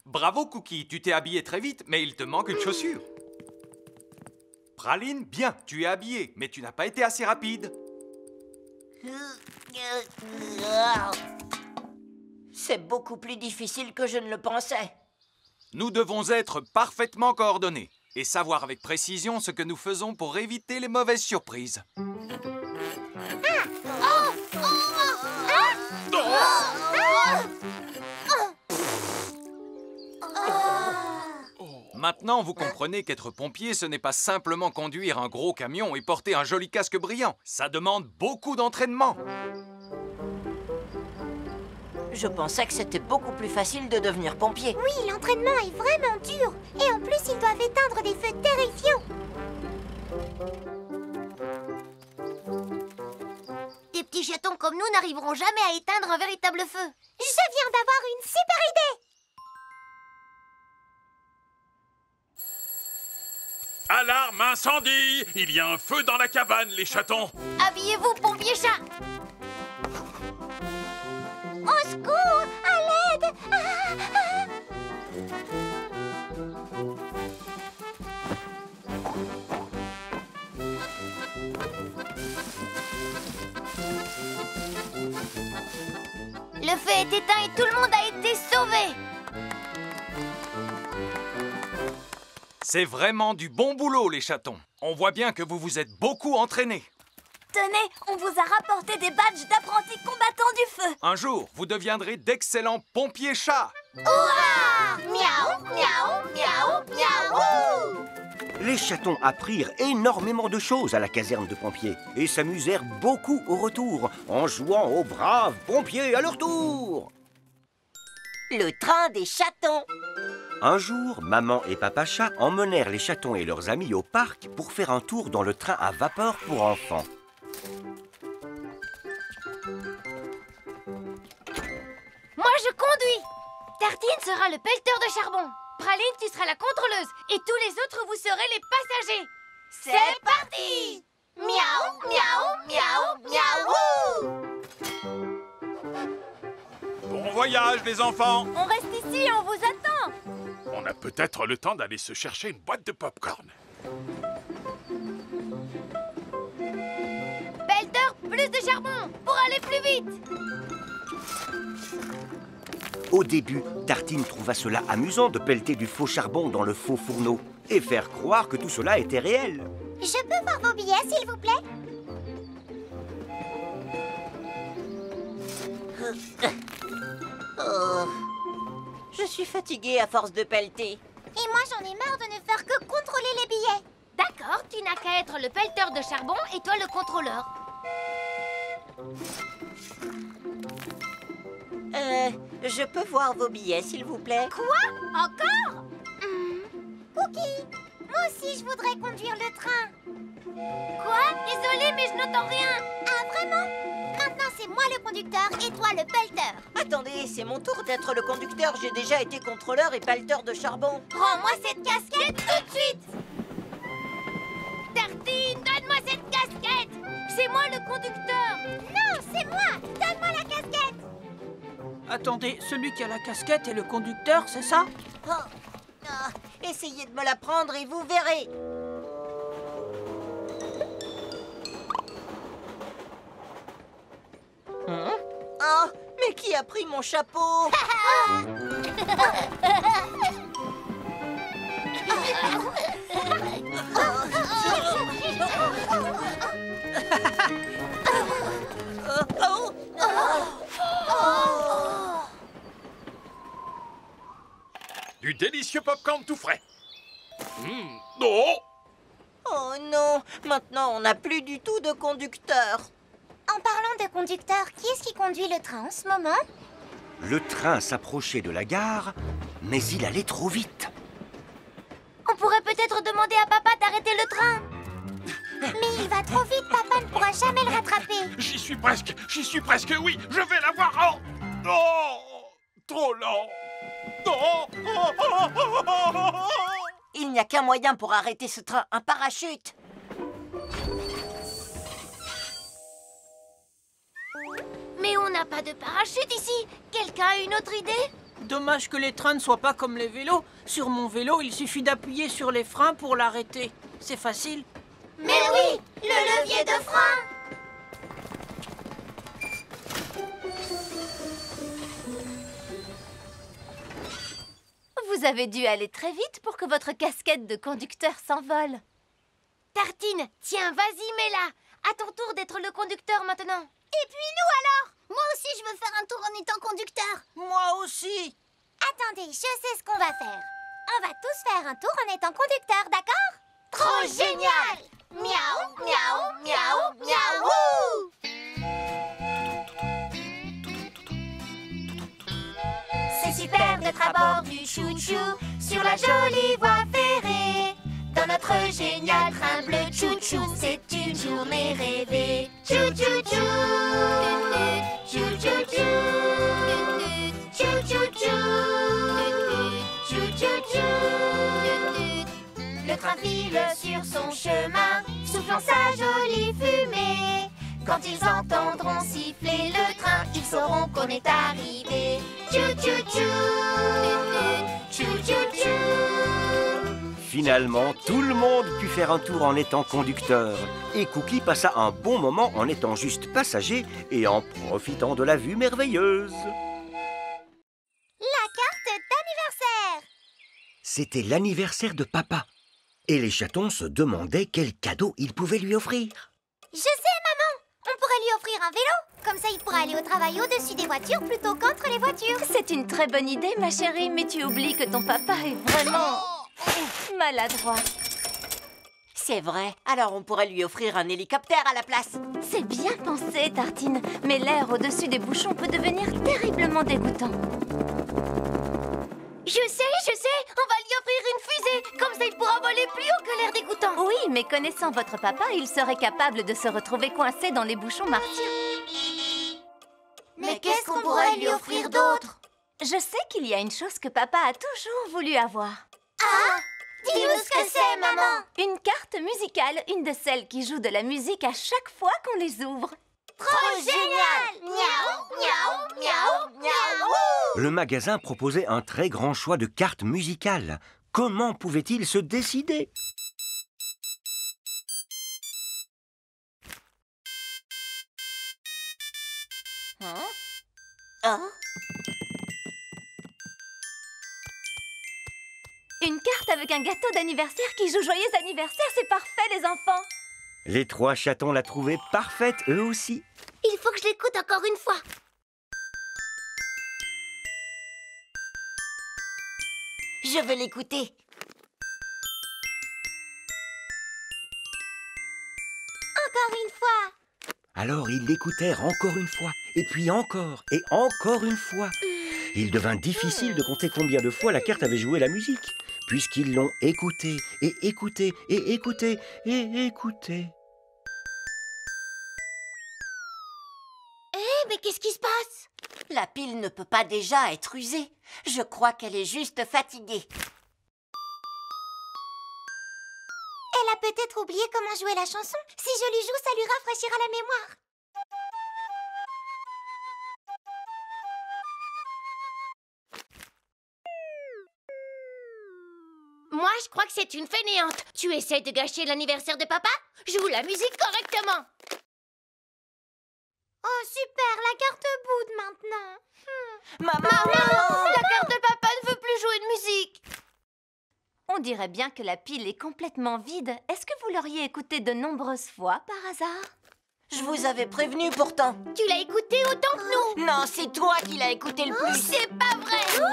Bravo, Cookie, tu t'es habillé très vite, mais il te manque une chaussure. Praline, bien, tu es habillée, mais tu n'as pas été assez rapide. C'est beaucoup plus difficile que je ne le pensais. Nous devons être parfaitement coordonnés et savoir avec précision ce que nous faisons pour éviter les mauvaises surprises. Maintenant, vous comprenez qu'être pompier, ce n'est pas simplement conduire un gros camion et porter un joli casque brillant. Ça demande beaucoup d'entraînement. Je pensais que c'était beaucoup plus facile de devenir pompier. Oui, l'entraînement est vraiment dur. Et en plus, ils doivent éteindre des feux terrifiants. Des petits chatons comme nous n'arriveront jamais à éteindre un véritable feu. Je viens d'avoir une super idée. Alarme incendie! Il y a un feu dans la cabane, les chatons! Habillez-vous, pompier chat! Au secours! À l'aide! Ah, ah. Le feu est éteint et tout le monde a été sauvé! C'est vraiment du bon boulot, les chatons. On voit bien que vous vous êtes beaucoup entraînés. Tenez, on vous a rapporté des badges d'apprentis combattants du feu. Un jour, vous deviendrez d'excellents pompiers chats. Hurrah! Miaou, miaou, miaou, miaou! Les chatons apprirent énormément de choses à la caserne de pompiers et s'amusèrent beaucoup au retour en jouant aux braves pompiers à leur tour. Le train des chatons. Un jour, maman et papa chat emmenèrent les chatons et leurs amis au parc pour faire un tour dans le train à vapeur pour enfants. Moi, je conduis. Tartine sera le pelleteur de charbon. Praline, tu seras la contrôleuse. Et tous les autres, vous serez les passagers. C'est parti! Miaou, miaou, miaou, miaou! Bon voyage, les enfants! On reste ici et on vous attend. On a peut-être le temps d'aller se chercher une boîte de pop-corn. Pelleteur, plus de charbon pour aller plus vite. Au début, Tartine trouva cela amusant de pelleter du faux charbon dans le faux fourneau et faire croire que tout cela était réel. Je peux voir vos billets, s'il vous plaît? Oh. Je suis fatiguée à force de pelleter. Et moi, j'en ai marre de ne faire que contrôler les billets. D'accord, tu n'as qu'à être le pelleteur de charbon et toi le contrôleur. Euh, je peux voir vos billets, s'il vous plaît? Quoi? Encore? Mmh. Cookie, moi aussi, je voudrais conduire le train. Quoi? Désolée, mais je n'entends rien. Ah, vraiment? Maintenant, c'est moi le conducteur et toi le pelleteur. Attendez, c'est mon tour d'être le conducteur. J'ai déjà été contrôleur et pelleteur de charbon. Rends-moi cette casquette tout de suite! Tartine, donne-moi cette casquette! C'est moi le conducteur! Non, c'est moi! Donne-moi la casquette! Attendez, celui qui a la casquette est le conducteur, c'est ça? Oh. Oh. Essayez de me la prendre et vous verrez. Oh, mais qui a pris mon chapeau? Du délicieux pop-corn tout frais. Mmh. Oh. Oh non, maintenant on n'a plus du tout de conducteur. En parlant de conducteur, qui est-ce qui conduit le train en ce moment? Le train s'approchait de la gare, mais il allait trop vite. On pourrait peut-être demander à papa d'arrêter le train. Mais il va trop vite, papa ne pourra jamais le rattraper. J'y suis presque, j'y suis presque, oui, je vais l'avoir. Oh, oh, trop lent. Oh, oh, oh, oh, oh, oh. Il n'y a qu'un moyen pour arrêter ce train, un parachute. Mais on n'a pas de parachute ici. Quelqu'un a une autre idée? Dommage que les trains ne soient pas comme les vélos. Sur mon vélo, il suffit d'appuyer sur les freins pour l'arrêter. C'est facile. Mais oui, le levier de frein. Vous avez dû aller très vite pour que votre casquette de conducteur s'envole. Tartine, tiens, vas-y, mets-la. À ton tour d'être le conducteur maintenant. Et puis nous alors? Moi aussi, je veux faire un tour en étant conducteur. Moi aussi. Attendez, je sais ce qu'on va faire. On va tous faire un tour en étant conducteur, d'accord? Trop génial! Miaou, miaou, miaou, miaou! C'est super d'être à bord du chouchou sur la jolie voie ferrée. Dans notre génial train bleu chouchou, c'est une journée rêvée. Chouchou, chou, chou, chou, chou, chou, chou, chou, chou, chou. Le train file sur son chemin, soufflant sa jolie fumée. Quand ils entendront siffler le train, ils sauront qu'on est arrivé. Finalement, tout le monde put faire un tour en étant conducteur. Et Cookie passa un bon moment en étant juste passager et en profitant de la vue merveilleuse. La carte d'anniversaire! C'était l'anniversaire de papa. Et les chatons se demandaient quel cadeau ils pouvaient lui offrir. Je sais, maman! On pourrait lui offrir un vélo. Comme ça, il pourra aller au travail au-dessus des voitures plutôt qu'entre les voitures. C'est une très bonne idée, ma chérie, mais tu oublies que ton papa est vraiment... maladroit. C'est vrai, alors on pourrait lui offrir un hélicoptère à la place. C'est bien pensé, Tartine, mais l'air au-dessus des bouchons peut devenir terriblement dégoûtant. Je sais, je sais, on va lui offrir une fusée. Comme ça, il pourra voler plus haut que l'air dégoûtant. Oui, mais connaissant votre papa, il serait capable de se retrouver coincé dans les bouchons martiens. Mais qu'est-ce qu'on pourrait lui offrir d'autre? Je sais qu'il y a une chose que papa a toujours voulu avoir. Ah! Dis-nous ce que c'est, maman! Une carte musicale, une de celles qui jouent de la musique à chaque fois qu'on les ouvre. Trop génial! Miaou, miaou, miaou, miaou! Le magasin proposait un très grand choix de cartes musicales. Comment pouvait-il se décider? Hein? Oh? Une carte avec un gâteau d'anniversaire qui joue joyeux anniversaire, c'est parfait, les enfants! Les trois chatons la trouvaient parfaite, eux aussi. Il faut que je l'écoute encore une fois. Je veux l'écouter. Encore une fois. Alors ils l'écoutèrent encore une fois, et puis encore, et encore une fois. Il devint difficile de compter combien de fois la carte avait joué la musique, puisqu'ils l'ont écoutée, et écoutée, et écoutée, et écoutée. Eh, hey, mais qu'est-ce qui se passe? La pile ne peut pas déjà être usée. Je crois qu'elle est juste fatiguée. Elle a peut-être oublié comment jouer la chanson. Si je lui joue, ça lui rafraîchira la mémoire. Moi, je crois que c'est une fainéante. Tu essaies de gâcher l'anniversaire de papa? Joue la musique correctement. Oh, super, la carte boude maintenant. Hmm. Maman, maman, maman, maman, la carte de papa ne veut plus jouer de musique. On dirait bien que la pile est complètement vide. Est-ce que vous l'auriez écoutée de nombreuses fois, par hasard? Je vous avais prévenu pourtant. Tu l'as écoutée autant que nous. Non, c'est toi qui l'as écoutée le plus. C'est pas vrai.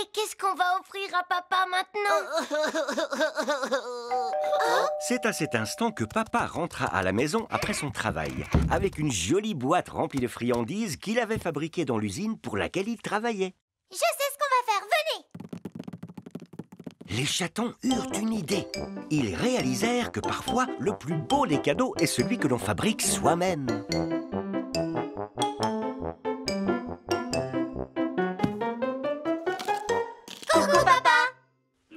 Et qu'est-ce qu'on va offrir à papa maintenant? C'est à cet instant que papa rentra à la maison après son travail, avec une jolie boîte remplie de friandises qu'il avait fabriquée dans l'usine pour laquelle il travaillait. Je sais ce qu'on va faire, venez! Les chatons eurent une idée. Ils réalisèrent que parfois, le plus beau des cadeaux est celui que l'on fabrique soi-même. Coucou, papa!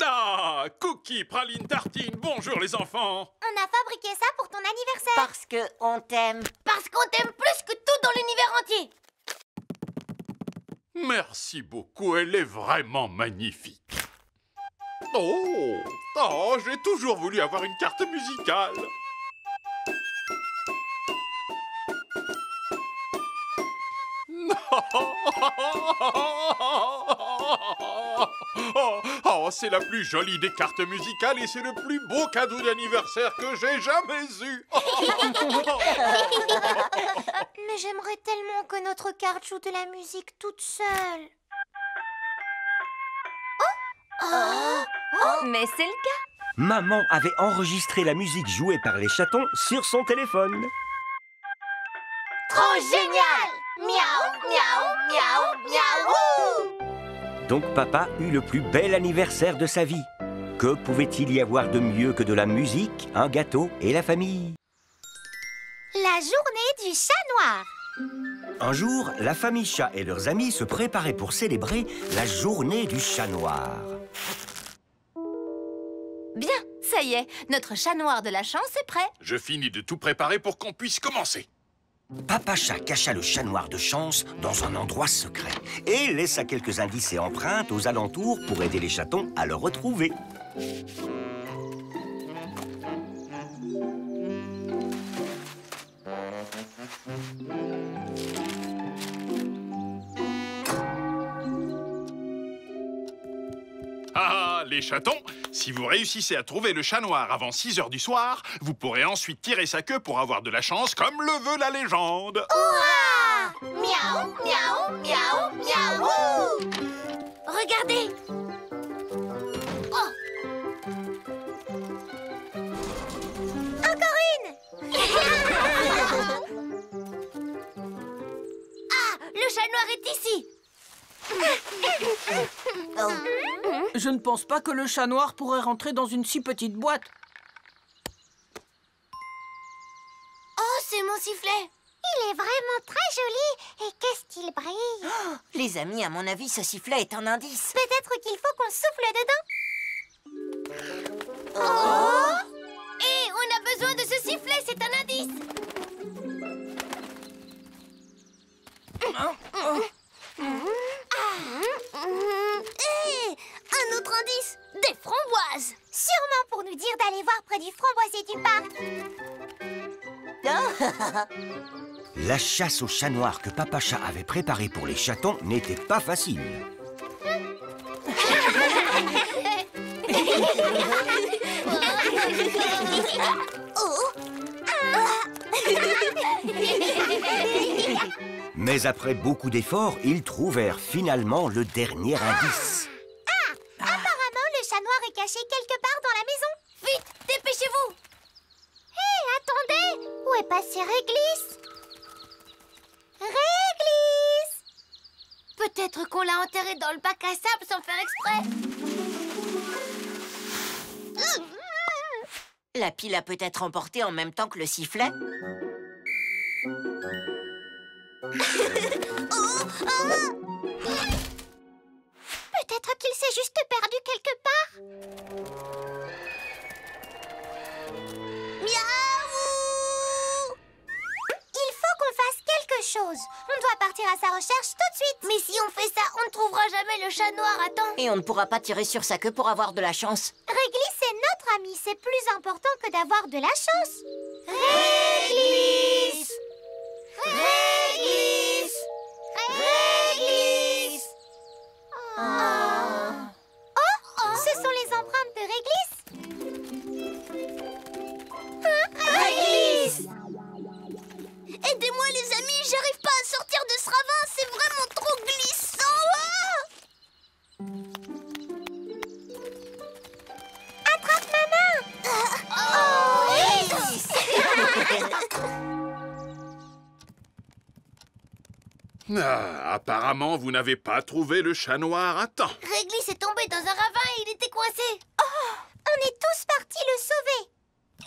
Ah, Cookie, Praline, Tartine, bonjour les enfants! On a fabriqué ça pour ton anniversaire. Parce que on t'aime. Parce qu'on t'aime plus que tout dans l'univers entier. Merci beaucoup, elle est vraiment magnifique. Oh, oh j'ai toujours voulu avoir une carte musicale. Oh, c'est la plus jolie des cartes musicales et c'est le plus beau cadeau d'anniversaire que j'ai jamais eu. Oh Mais j'aimerais tellement que notre carte joue de la musique toute seule. Oh oh oh Mais c'est le cas. Maman avait enregistré la musique jouée par les chatons sur son téléphone. Trop génial! Miaou, miaou, miaou, miaou! Donc papa eut le plus bel anniversaire de sa vie. Que pouvait-il y avoir de mieux que de la musique, un gâteau et la famille? La journée du chat noir. Un jour, la famille Chat et leurs amis se préparaient pour célébrer la journée du chat noir. Bien, ça y est, notre chat noir de la chance est prêt. Je finis de tout préparer pour qu'on puisse commencer. Papa Chat cacha le chat noir de chance dans un endroit secret et laissa quelques indices et empreintes aux alentours pour aider les chatons à le retrouver. Ah, les chatons, si vous réussissez à trouver le chat noir avant six heures du soir, vous pourrez ensuite tirer sa queue pour avoir de la chance comme le veut la légende. Ouah! Miaou, miaou, miaou, miaou! Regardez! Oh! Encore une! Ah! Le chat noir est ici! Je ne pense pas que le chat noir pourrait rentrer dans une si petite boîte. Oh, c'est mon sifflet! Il est vraiment très joli. Et qu'est-ce qu'il brille! Oh, les amis, à mon avis, ce sifflet est un indice. Peut-être qu'il faut qu'on souffle dedans. Oh, oh. Et on a besoin de ce sifflet, c'est un indice. Oh. Oh. Un autre indice, des framboises. Sûrement pour nous dire d'aller voir près du framboisier du parc. La chasse au chat noir que Papa Chat avait préparée pour les chatons n'était pas facile. Oh. Mais après beaucoup d'efforts, ils trouvèrent finalement le dernier indice. Ah! Apparemment, le chat noir est caché quelque part dans la maison. Vite, dépêchez-vous! Hé, attendez! Où est passé Réglisse? Réglisse! Peut-être qu'on l'a enterré dans le bac à sable sans faire exprès. Mmh. La pile a peut-être emporté en même temps que le sifflet. Oh, ah! Peut-être qu'il s'est juste perdu quelque part. Miaou! Il faut qu'on fasse quelque chose. On doit partir à sa recherche tout de suite. Mais si on fait ça, on ne trouvera jamais le chat noir à temps. Et on ne pourra pas tirer sur sa queue pour avoir de la chance. Réglisse est notre amie. C'est plus important que d'avoir de la chance. Réglisse! Réglisse! Réglisse! Oh. Oh, oh! Ce sont les empreintes de Réglisse. Hein? Réglisse! Aidez-moi les amis, j'arrive pas à sortir de ce ravin, c'est vraiment trop glissant. Oh! Attrape ma main! Oh! Oh! Réglisse! Ah, apparemment, vous n'avez pas trouvé le chat noir à temps. Réglisse est tombé dans un ravin et il était coincé. Oh, on est tous partis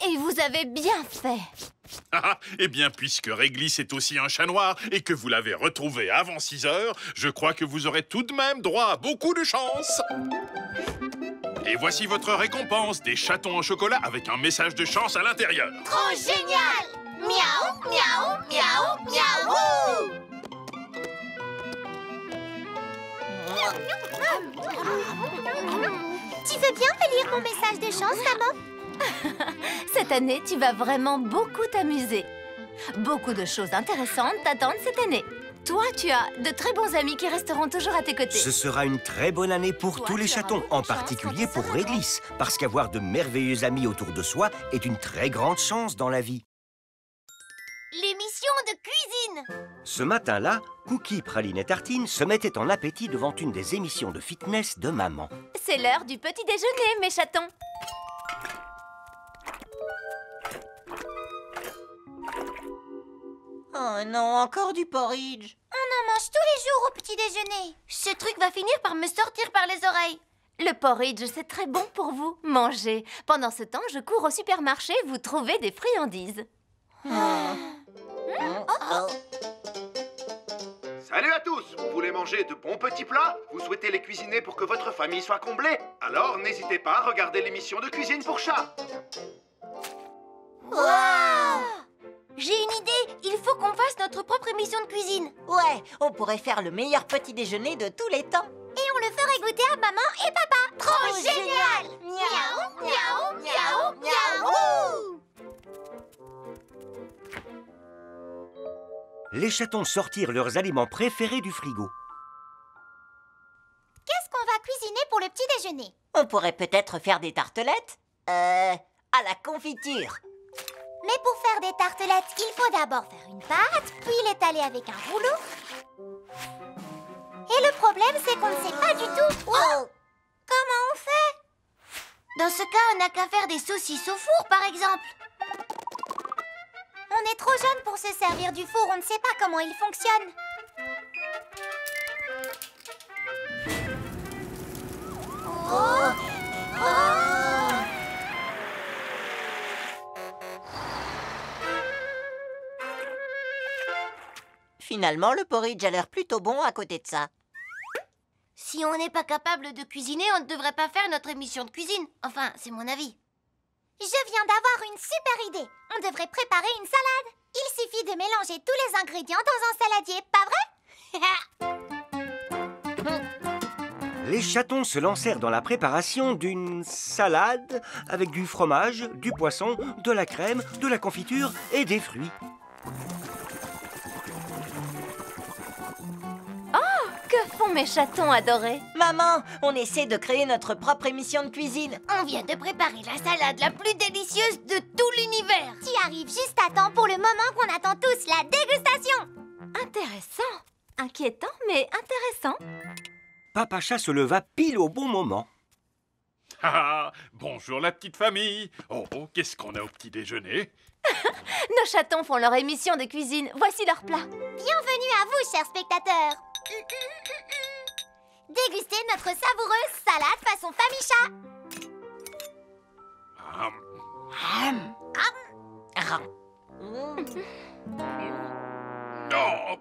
le sauver. Et vous avez bien fait. Ah, eh bien, puisque Réglisse est aussi un chat noir et que vous l'avez retrouvé avant six heures, je crois que vous aurez tout de même droit à beaucoup de chance. Et voici votre récompense, des chatons en chocolat avec un message de chance à l'intérieur. Trop génial! Miaou, miaou, miaou, miaou! Tu veux bien me lire mon message de chance, maman? Cette année, tu vas vraiment beaucoup t'amuser. Beaucoup de choses intéressantes t'attendent cette année. Toi, tu as de très bons amis qui resteront toujours à tes côtés. Ce sera une très bonne année pour Toi, tous les chatons, en particulier pour Réglisse, parce qu'avoir de merveilleux amis autour de soi est une très grande chance dans la vie. L'émission de cuisine. Ce matin-là, Cookie, Praline et Tartine se mettaient en appétit devant une des émissions de fitness de maman. C'est l'heure du petit déjeuner, mes chatons. Oh non, encore du porridge. On en mange tous les jours au petit déjeuner. Ce truc va finir par me sortir par les oreilles. Le porridge, c'est très bon pour vous. Mangez. Pendant ce temps, je cours au supermarché vous trouver des friandises. Mmh. Mmh. Oh, oh. Salut à tous. Vous voulez manger de bons petits plats? Vous souhaitez les cuisiner pour que votre famille soit comblée? Alors n'hésitez pas à regarder l'émission de cuisine pour chat. Waouh! J'ai une idée, il faut qu'on fasse notre propre émission de cuisine. Ouais, on pourrait faire le meilleur petit déjeuner de tous les temps. Et on le ferait goûter à maman et papa. Trop, Trop génial! Miaou, miaou, miaou, miaou! Les chatons sortirent leurs aliments préférés du frigo. Qu'est-ce qu'on va cuisiner pour le petit déjeuner? On pourrait peut-être faire des tartelettes. Euh, à la confiture. Mais pour faire des tartelettes, il faut d'abord faire une pâte, puis l'étaler avec un rouleau. Et le problème, c'est qu'on ne sait pas du tout où... Oh, comment on fait? Dans ce cas, on n'a qu'à faire des saucisses au four, par exemple. On est trop jeune pour se servir du four, on ne sait pas comment il fonctionne. Oh, oh. Finalement, le porridge a l'air plutôt bon à côté de ça. Si on n'est pas capable de cuisiner, on ne devrait pas faire notre émission de cuisine. Enfin, c'est mon avis. Je viens d'avoir une super idée. On devrait préparer une salade. Il suffit de mélanger tous les ingrédients dans un saladier, pas vrai? Les chatons se lancèrent dans la préparation d'une salade avec du fromage, du poisson, de la crème, de la confiture et des fruits. Que font mes chatons adorés? Maman, on essaie de créer notre propre émission de cuisine. On vient de préparer la salade la plus délicieuse de tout l'univers. Tu arrives juste à temps pour le moment qu'on attend tous, la dégustation. Intéressant. Inquiétant, mais intéressant. Papa Chat se leva pile au bon moment. Ah, bonjour la petite famille. Oh, oh qu'est-ce qu'on a au petit déjeuner? Nos chatons font leur émission de cuisine. Voici leur plat. Bienvenue à vous, chers spectateurs. Dégustez notre savoureuse salade façon Famille Chat. Oh,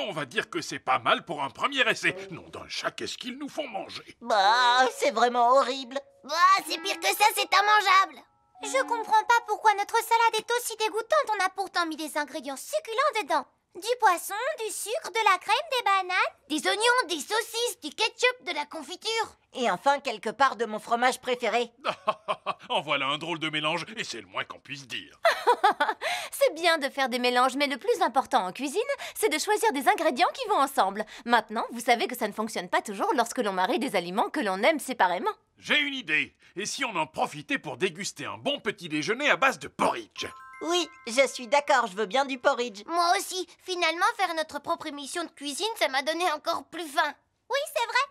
on va dire que c'est pas mal pour un premier essai. Nom d'un chat, qu'est-ce qu'ils nous font manger? Bah, c'est vraiment horrible. Bah, c'est pire que ça, c'est immangeable. Je comprends pas pourquoi notre salade est aussi dégoûtante. On a pourtant mis des ingrédients succulents dedans. Du poisson, du sucre, de la crème, des bananes, des oignons, des saucisses, du ketchup, de la confiture. Et enfin, quelque part de mon fromage préféré. En voilà un drôle de mélange, et c'est le moins qu'on puisse dire. C'est bien de faire des mélanges, mais le plus important en cuisine, c'est de choisir des ingrédients qui vont ensemble. Maintenant, vous savez que ça ne fonctionne pas toujours lorsque l'on marie des aliments que l'on aime séparément. J'ai une idée. Et si on en profitait pour déguster un bon petit déjeuner à base de porridge? Oui, je suis d'accord, je veux bien du porridge. Moi aussi. Finalement, faire notre propre émission de cuisine, ça m'a donné encore plus faim. Oui, c'est vrai.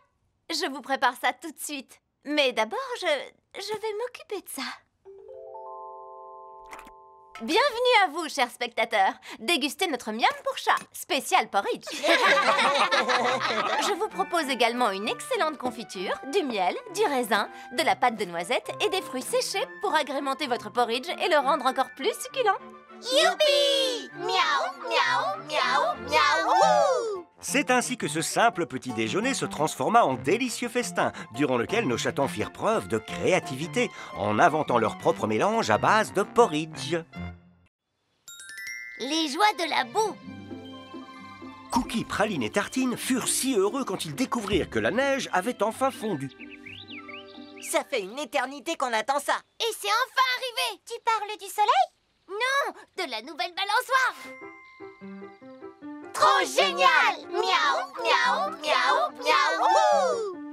Je vous prépare ça tout de suite. Mais d'abord, je... je vais m'occuper de ça. Bienvenue à vous, chers spectateurs. Dégustez notre miam pour chat, spécial porridge. Je vous propose également une excellente confiture, du miel, du raisin, de la pâte de noisette et des fruits séchés pour agrémenter votre porridge et le rendre encore plus succulent. Youpi! Miaou, miaou, miaou, miaou! C'est ainsi que ce simple petit déjeuner se transforma en délicieux festin, durant lequel nos chatons firent preuve de créativité, en inventant leur propre mélange à base de porridge. Les joies de la boue. Cookie, Praline et Tartine furent si heureux quand ils découvrirent que la neige avait enfin fondu. Ça fait une éternité qu'on attend ça. Et c'est enfin arrivé. Tu parles du soleil? Non, de la nouvelle balançoire. Trop Oh, génial! Miaou, miaou, miaou, miaou!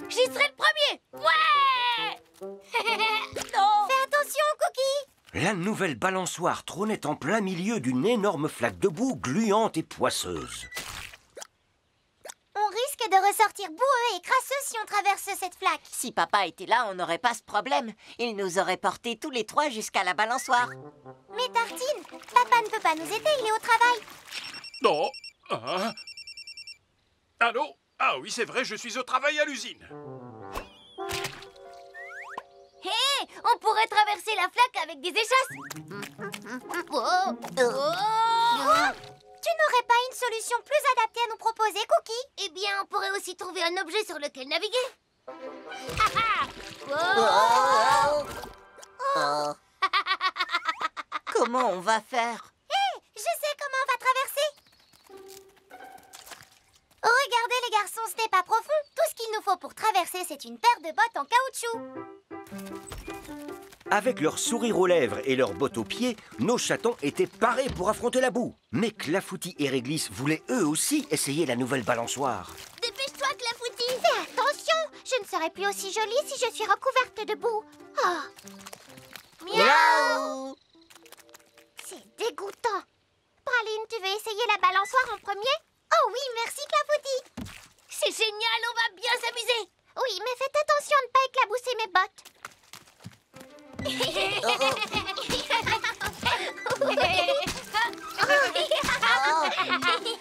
J'y serai le premier! Ouais! Oh. Fais attention, Cookie! La nouvelle balançoire trônait en plein milieu d'une énorme flaque de boue gluante et poisseuse. On risque de ressortir boueux et crasseux si on traverse cette flaque. Si papa était là, on n'aurait pas ce problème. Il nous aurait portés tous les trois jusqu'à la balançoire. Mais Tartine, papa ne peut pas nous aider, il est au travail. Non. Ah. Allô? Ah oui, c'est vrai, je suis au travail à l'usine. Hé, hey, on pourrait traverser la flaque avec des échasses. Oh. Oh. Tu n'aurais pas une solution plus adaptée à nous proposer, Cookie? Eh bien, on pourrait aussi trouver un objet sur lequel naviguer. Oh. Oh. Oh. Comment on va faire? Hé, hey, je sais comment on va traverser. Regardez les garçons, ce n'est pas profond. Tout ce qu'il nous faut pour traverser, c'est une paire de bottes en caoutchouc. Avec leur sourire aux lèvres et leurs bottes aux pieds, nos chatons étaient parés pour affronter la boue. Mais Clafoutis et Réglisse voulaient eux aussi essayer la nouvelle balançoire. Dépêche-toi, Clafoutis! Fais attention! Je ne serai plus aussi jolie si je suis recouverte de boue. Oh. Miaou! C'est dégoûtant. Praline, tu veux essayer la balançoire en premier? Oh oui, merci Clafoutis. C'est génial, on va bien s'amuser. Oui, mais faites attention de ne pas éclabousser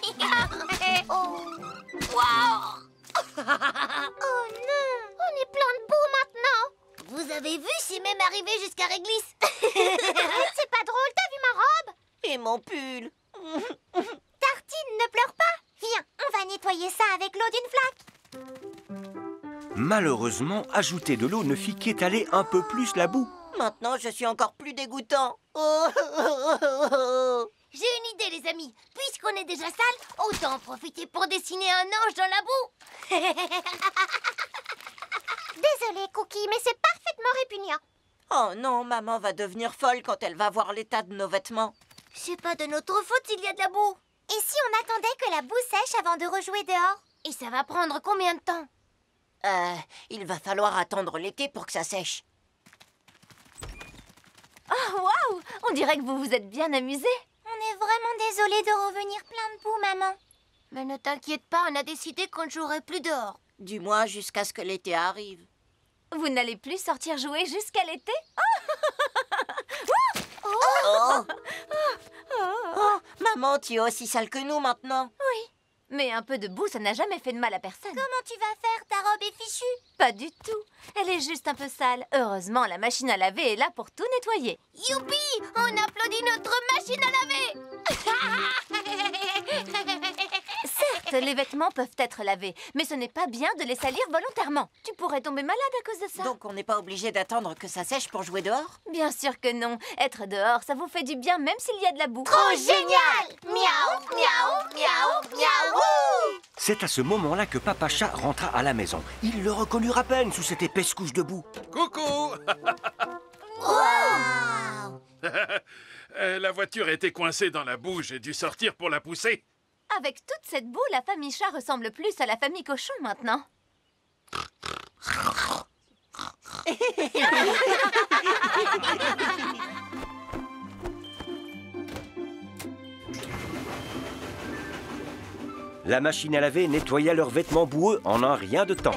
mes bottes. Oh, oh. Wow. Oh non, on est plein de boue maintenant. Vous avez vu, c'est même arrivé jusqu'à Réglisse. C'est pas drôle, t'as vu ma robe? Et mon pull. Tartine, ne pleure pas. Viens, on va nettoyer ça avec l'eau d'une flaque. Malheureusement, ajouter de l'eau ne fit qu'étaler un peu plus la boue. Maintenant, je suis encore plus dégoûtant. Oh, oh, oh, oh. J'ai une idée, les amis. Puisqu'on est déjà sale, autant en profiter pour dessiner un ange dans la boue. Désolée, Cookie, mais c'est parfaitement répugnant. Oh non, maman va devenir folle quand elle va voir l'état de nos vêtements. C'est pas de notre faute s'il y a de la boue. Et si on attendait que la boue sèche avant de rejouer dehors? Et ça va prendre combien de temps? Euh, il va falloir attendre l'été pour que ça sèche. Oh, waouh! On dirait que vous vous êtes bien amusés. On est vraiment désolés de revenir plein de boue, maman. Mais ne t'inquiète pas, on a décidé qu'on ne jouerait plus dehors. Du moins jusqu'à ce que l'été arrive. Vous n'allez plus sortir jouer jusqu'à l'été? Oh. Oh. Oh. Oh. Oh. Maman, tu es aussi sale que nous maintenant. Oui, mais un peu de boue, ça n'a jamais fait de mal à personne. Comment tu vas faire? Ta robe est fichue. Pas du tout, elle est juste un peu sale. Heureusement, la machine à laver est là pour tout nettoyer. Youpi, on applaudit notre machine à laver. Certes, les vêtements peuvent être lavés, mais ce n'est pas bien de les salir volontairement. Tu pourrais tomber malade à cause de ça. Donc on n'est pas obligé d'attendre que ça sèche pour jouer dehors? Bien sûr que non. Être dehors, ça vous fait du bien même s'il y a de la boue. Trop génial! Miaou, miaou, miaou, miaou! C'est à ce moment-là que Papa Chat rentra à la maison. Il le reconnut à peine sous cette épaisse couche de boue. Coucou! Wow. La voiture était coincée dans la boue, j'ai dû sortir pour la pousser. Avec toute cette boue, la famille Chat ressemble plus à la famille Cochon maintenant. La machine à laver nettoya leurs vêtements boueux en un rien de temps.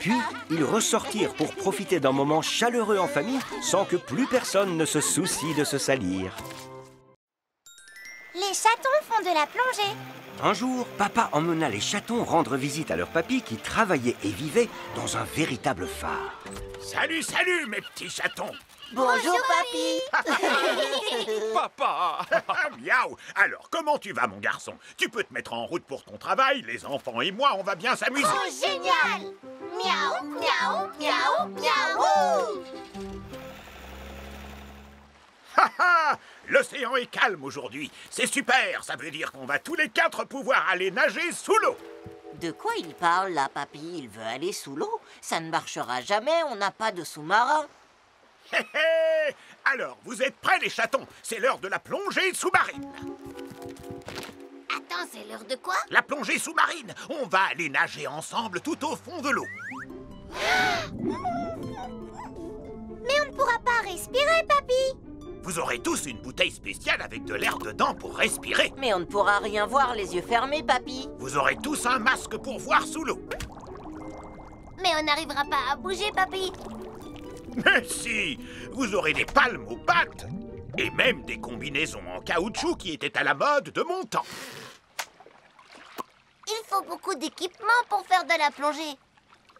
Puis, ils ressortirent pour profiter d'un moment chaleureux en famille sans que plus personne ne se soucie de se salir. Les chatons font de la plongée. Un jour, papa emmena les chatons rendre visite à leur papy qui travaillait et vivait dans un véritable phare. Salut, salut, mes petits chatons. Bonjour, Bonjour papy. Papa. Miaou. Alors, comment tu vas, mon garçon? Tu peux te mettre en route pour ton travail. Les enfants et moi, on va bien s'amuser. Oh, génial. Miaou, miaou, miaou, miaou. L'océan est calme aujourd'hui. C'est super, ça veut dire qu'on va tous les quatre pouvoir aller nager sous l'eau. De quoi il parle là, papy? Il veut aller sous l'eau? Ça ne marchera jamais, on n'a pas de sous-marin. Hé hé! Alors, vous êtes prêts les chatons? C'est l'heure de la plongée sous-marine. matin, c'est l'heure de quoi? La plongée sous-marine. On va aller nager ensemble tout au fond de l'eau. Mais on ne pourra pas respirer, papy. Vous aurez tous une bouteille spéciale avec de l'air dedans pour respirer. Mais on ne pourra rien voir les yeux fermés, papy. Vous aurez tous un masque pour voir sous l'eau. Mais on n'arrivera pas à bouger, papy. Mais si, vous aurez des palmes aux pattes. Et même des combinaisons en caoutchouc qui étaient à la mode de mon temps. Il faut beaucoup d'équipement pour faire de la plongée.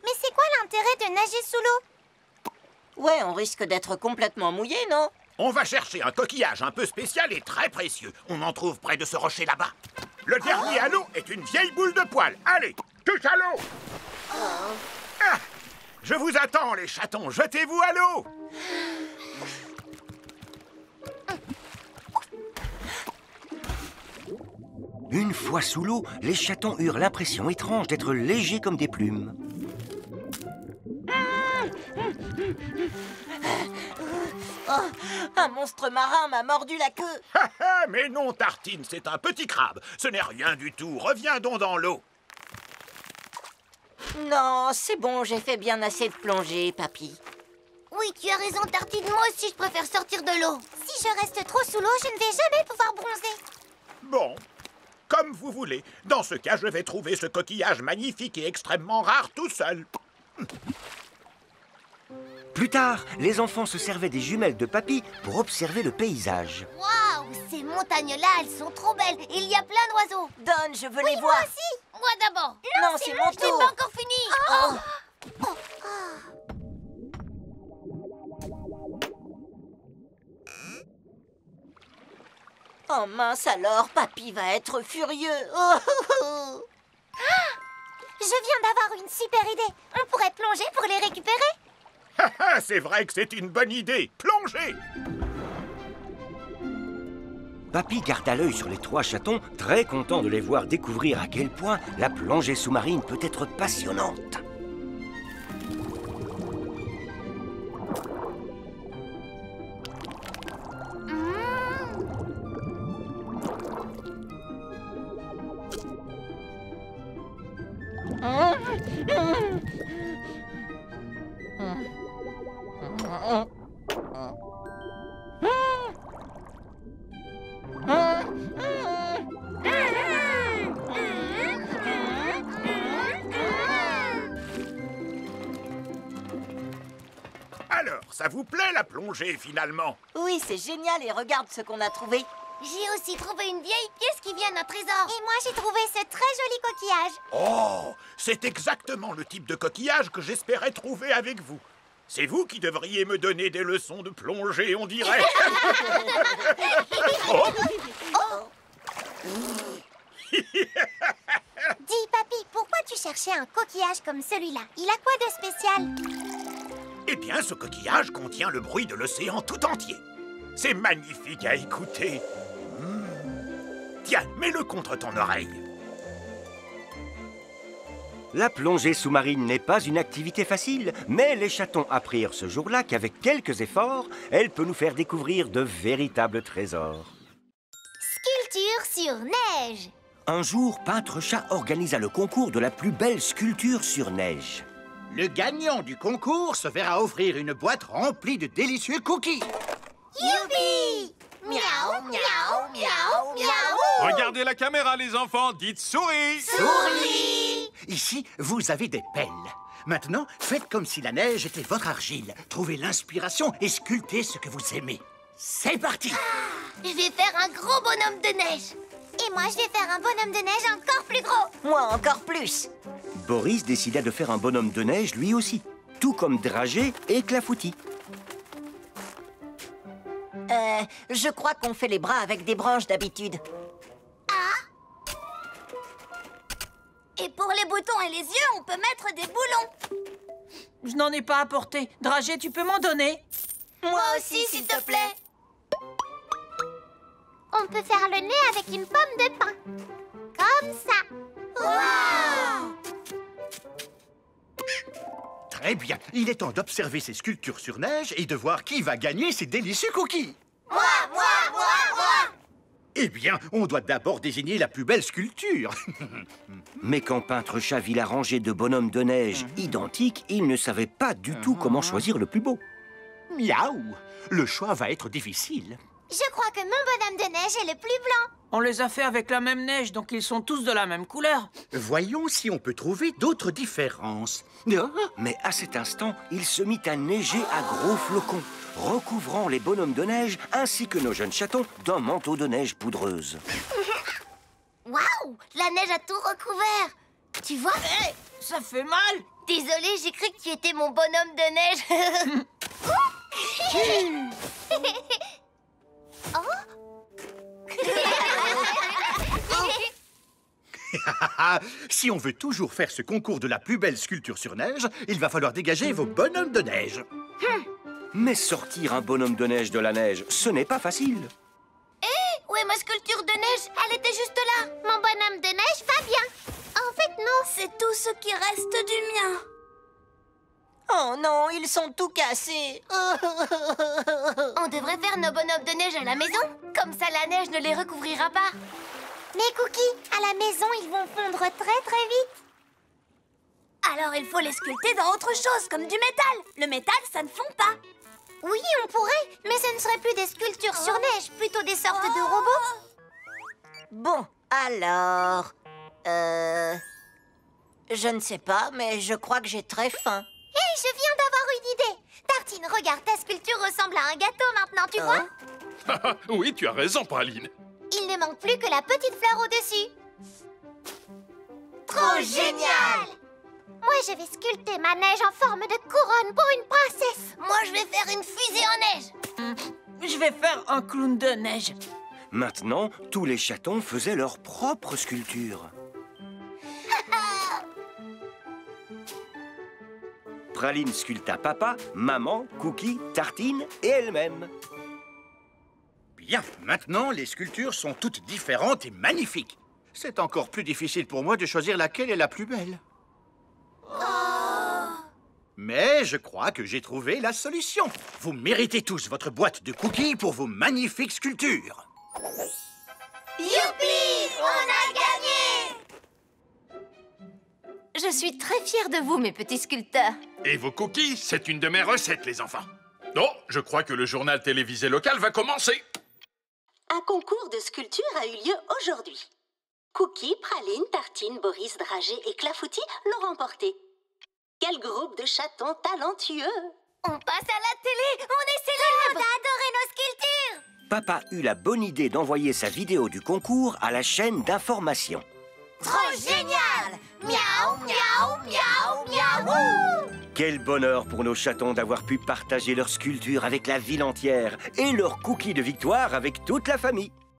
Mais c'est quoi l'intérêt de nager sous l'eau? Ouais, on risque d'être complètement mouillé, non? On va chercher un coquillage un peu spécial et très précieux. On en trouve près de ce rocher là-bas. Le dernier à l'eau est une vieille boule de poil. Allez, touche à l'eau. Oh. Ah, je vous attends, les chatons. Jetez-vous à l'eau. Une fois sous l'eau, les chatons eurent l'impression étrange d'être légers comme des plumes. Oh, un monstre marin m'a mordu la queue. Mais non, Tartine, c'est un petit crabe. Ce n'est rien du tout. Reviens donc dans l'eau. Non, c'est bon, j'ai fait bien assez de plongée, papy. Oui, tu as raison, Tartine. Moi aussi, je préfère sortir de l'eau. Si je reste trop sous l'eau, je ne vais jamais pouvoir bronzer. Bon. Comme vous voulez. Dans ce cas, je vais trouver ce coquillage magnifique et extrêmement rare tout seul. Plus tard, les enfants se servaient des jumelles de papy pour observer le paysage. Waouh, ces montagnes-là, elles sont trop belles. Il y a plein d'oiseaux. Donne, je veux oui, les voir. Moi aussi. Moi d'abord. Non, non c'est mon tour. Je n'ai pas encore fini. Oh. Oh. Oh. Oh mince alors, papy va être furieux. Oh, oh, oh. Ah, je viens d'avoir une super idée. On pourrait plonger pour les récupérer. C'est vrai que c'est une bonne idée. Plongez! Papy garda l'œil sur les trois chatons, très content de les voir découvrir à quel point la plongée sous-marine peut être passionnante. Alors, ça vous plaît la plongée finalement? Oui, c'est génial et regarde ce qu'on a trouvé. J'ai aussi trouvé une vieille pièce qui vient d'un trésor. Et moi, j'ai trouvé ce très joli coquillage. Oh, c'est exactement le type de coquillage que j'espérais trouver avec vous. C'est vous qui devriez me donner des leçons de plongée, on dirait. Oh. Oh. Dis, papy, pourquoi tu cherchais un coquillage comme celui-là? Il a quoi de spécial? Eh bien, ce coquillage contient le bruit de l'océan tout entier. C'est magnifique à écouter. Tiens, mets-le contre ton oreille. La plongée sous-marine n'est pas une activité facile, mais les chatons apprirent ce jour-là qu'avec quelques efforts, elle peut nous faire découvrir de véritables trésors. Sculpture sur neige. Un jour, Peintre Chat organisa le concours de la plus belle sculpture sur neige. Le gagnant du concours se verra offrir une boîte remplie de délicieux cookies. Youpi! Miaou, miaou, miaou, miaou! Regardez la caméra, les enfants, dites souris! Souris! Ici, vous avez des pelles. Maintenant, faites comme si la neige était votre argile. Trouvez l'inspiration et sculptez ce que vous aimez. C'est parti! Ah, je vais faire un gros bonhomme de neige. Et moi, je vais faire un bonhomme de neige encore plus gros. Moi, encore plus. Boris décida de faire un bonhomme de neige lui aussi, tout comme Dragé et Clafoutis. Euh, je crois qu'on fait les bras avec des branches d'habitude. Ah! Et pour les boutons et les yeux, on peut mettre des boulons. Je n'en ai pas apporté. Dragé, tu peux m'en donner? Moi aussi, s'il te plaît. On peut faire le nez avec une pomme de pin. Comme ça. Waouh! Eh bien, il est temps d'observer ces sculptures sur neige et de voir qui va gagner ces délicieux cookies. Moi, moi, moi, moi! Eh bien, on doit d'abord désigner la plus belle sculpture. Mais quand peintre Chat vit la rangée de bonhommes de neige identiques, il ne savait pas du tout comment choisir le plus beau. Miaou! Le choix va être difficile. Je crois que mon bonhomme de neige est le plus blanc. On les a fait avec la même neige, donc ils sont tous de la même couleur. Voyons si on peut trouver d'autres différences. Mais à cet instant, il se mit à neiger à gros flocons, recouvrant les bonhommes de neige ainsi que nos jeunes chatons d'un manteau de neige poudreuse. Waouh! La neige a tout recouvert. Tu vois? Hey, ça fait mal. Désolée, j'ai cru que tu étais mon bonhomme de neige. Si on veut toujours faire ce concours de la plus belle sculpture sur neige, il va falloir dégager vos bonhommes de neige. Mais sortir un bonhomme de neige de la neige, ce n'est pas facile. Hé, hey, où est ma sculpture de neige? Elle était juste là. Mon bonhomme de neige va bien. En fait, non, c'est tout ce qui reste du mien. Oh non, ils sont tout cassés. On devrait faire nos bonhommes de neige à la maison. Comme ça, la neige ne les recouvrira pas. Mais Cookie, à la maison, ils vont fondre très très vite. Alors il faut les sculpter dans autre chose, comme du métal. Le métal, ça ne fond pas. Oui, on pourrait, mais ce ne serait plus des sculptures sur neige, plutôt des sortes de robots. Bon, alors... Euh... Je ne sais pas, mais je crois que j'ai très faim. Hé, hey, je viens d'avoir une idée. Tartine, regarde, ta sculpture ressemble à un gâteau maintenant, tu vois? Oui, tu as raison, Praline. Il ne manque plus que la petite fleur au-dessus. Trop génial! Moi, je vais sculpter ma neige en forme de couronne pour une princesse. Moi, je vais faire une fusée en neige. Mmh. Je vais faire un clown de neige. Maintenant, tous les chatons faisaient leur propre sculpture. Praline sculpta papa, maman, Cookie, Tartine et elle-même. Bien, maintenant, les sculptures sont toutes différentes et magnifiques. C'est encore plus difficile pour moi de choisir laquelle est la plus belle. Oh. Mais je crois que j'ai trouvé la solution. Vous méritez tous votre boîte de cookies pour vos magnifiques sculptures. Youpi! On a gagné! Je suis très fière de vous, mes petits sculpteurs. Et vos cookies, c'est une de mes recettes, les enfants. Non, oh, je crois que le journal télévisé local va commencer. Un concours de sculpture a eu lieu aujourd'hui. Cookie, Praline, Tartine, Boris, Dragé et Clafoutis l'ont remporté. Quel groupe de chatons talentueux! On passe à la télé! On est célèbres! Tout le monde a adoré nos sculptures! Papa eut la bonne idée d'envoyer sa vidéo du concours à la chaîne d'information. Trop génial! Miaou, miaou, miaou, miaou! Quel bonheur pour nos chatons d'avoir pu partager leurs sculptures avec la ville entière et leurs cookies de victoire avec toute la famille.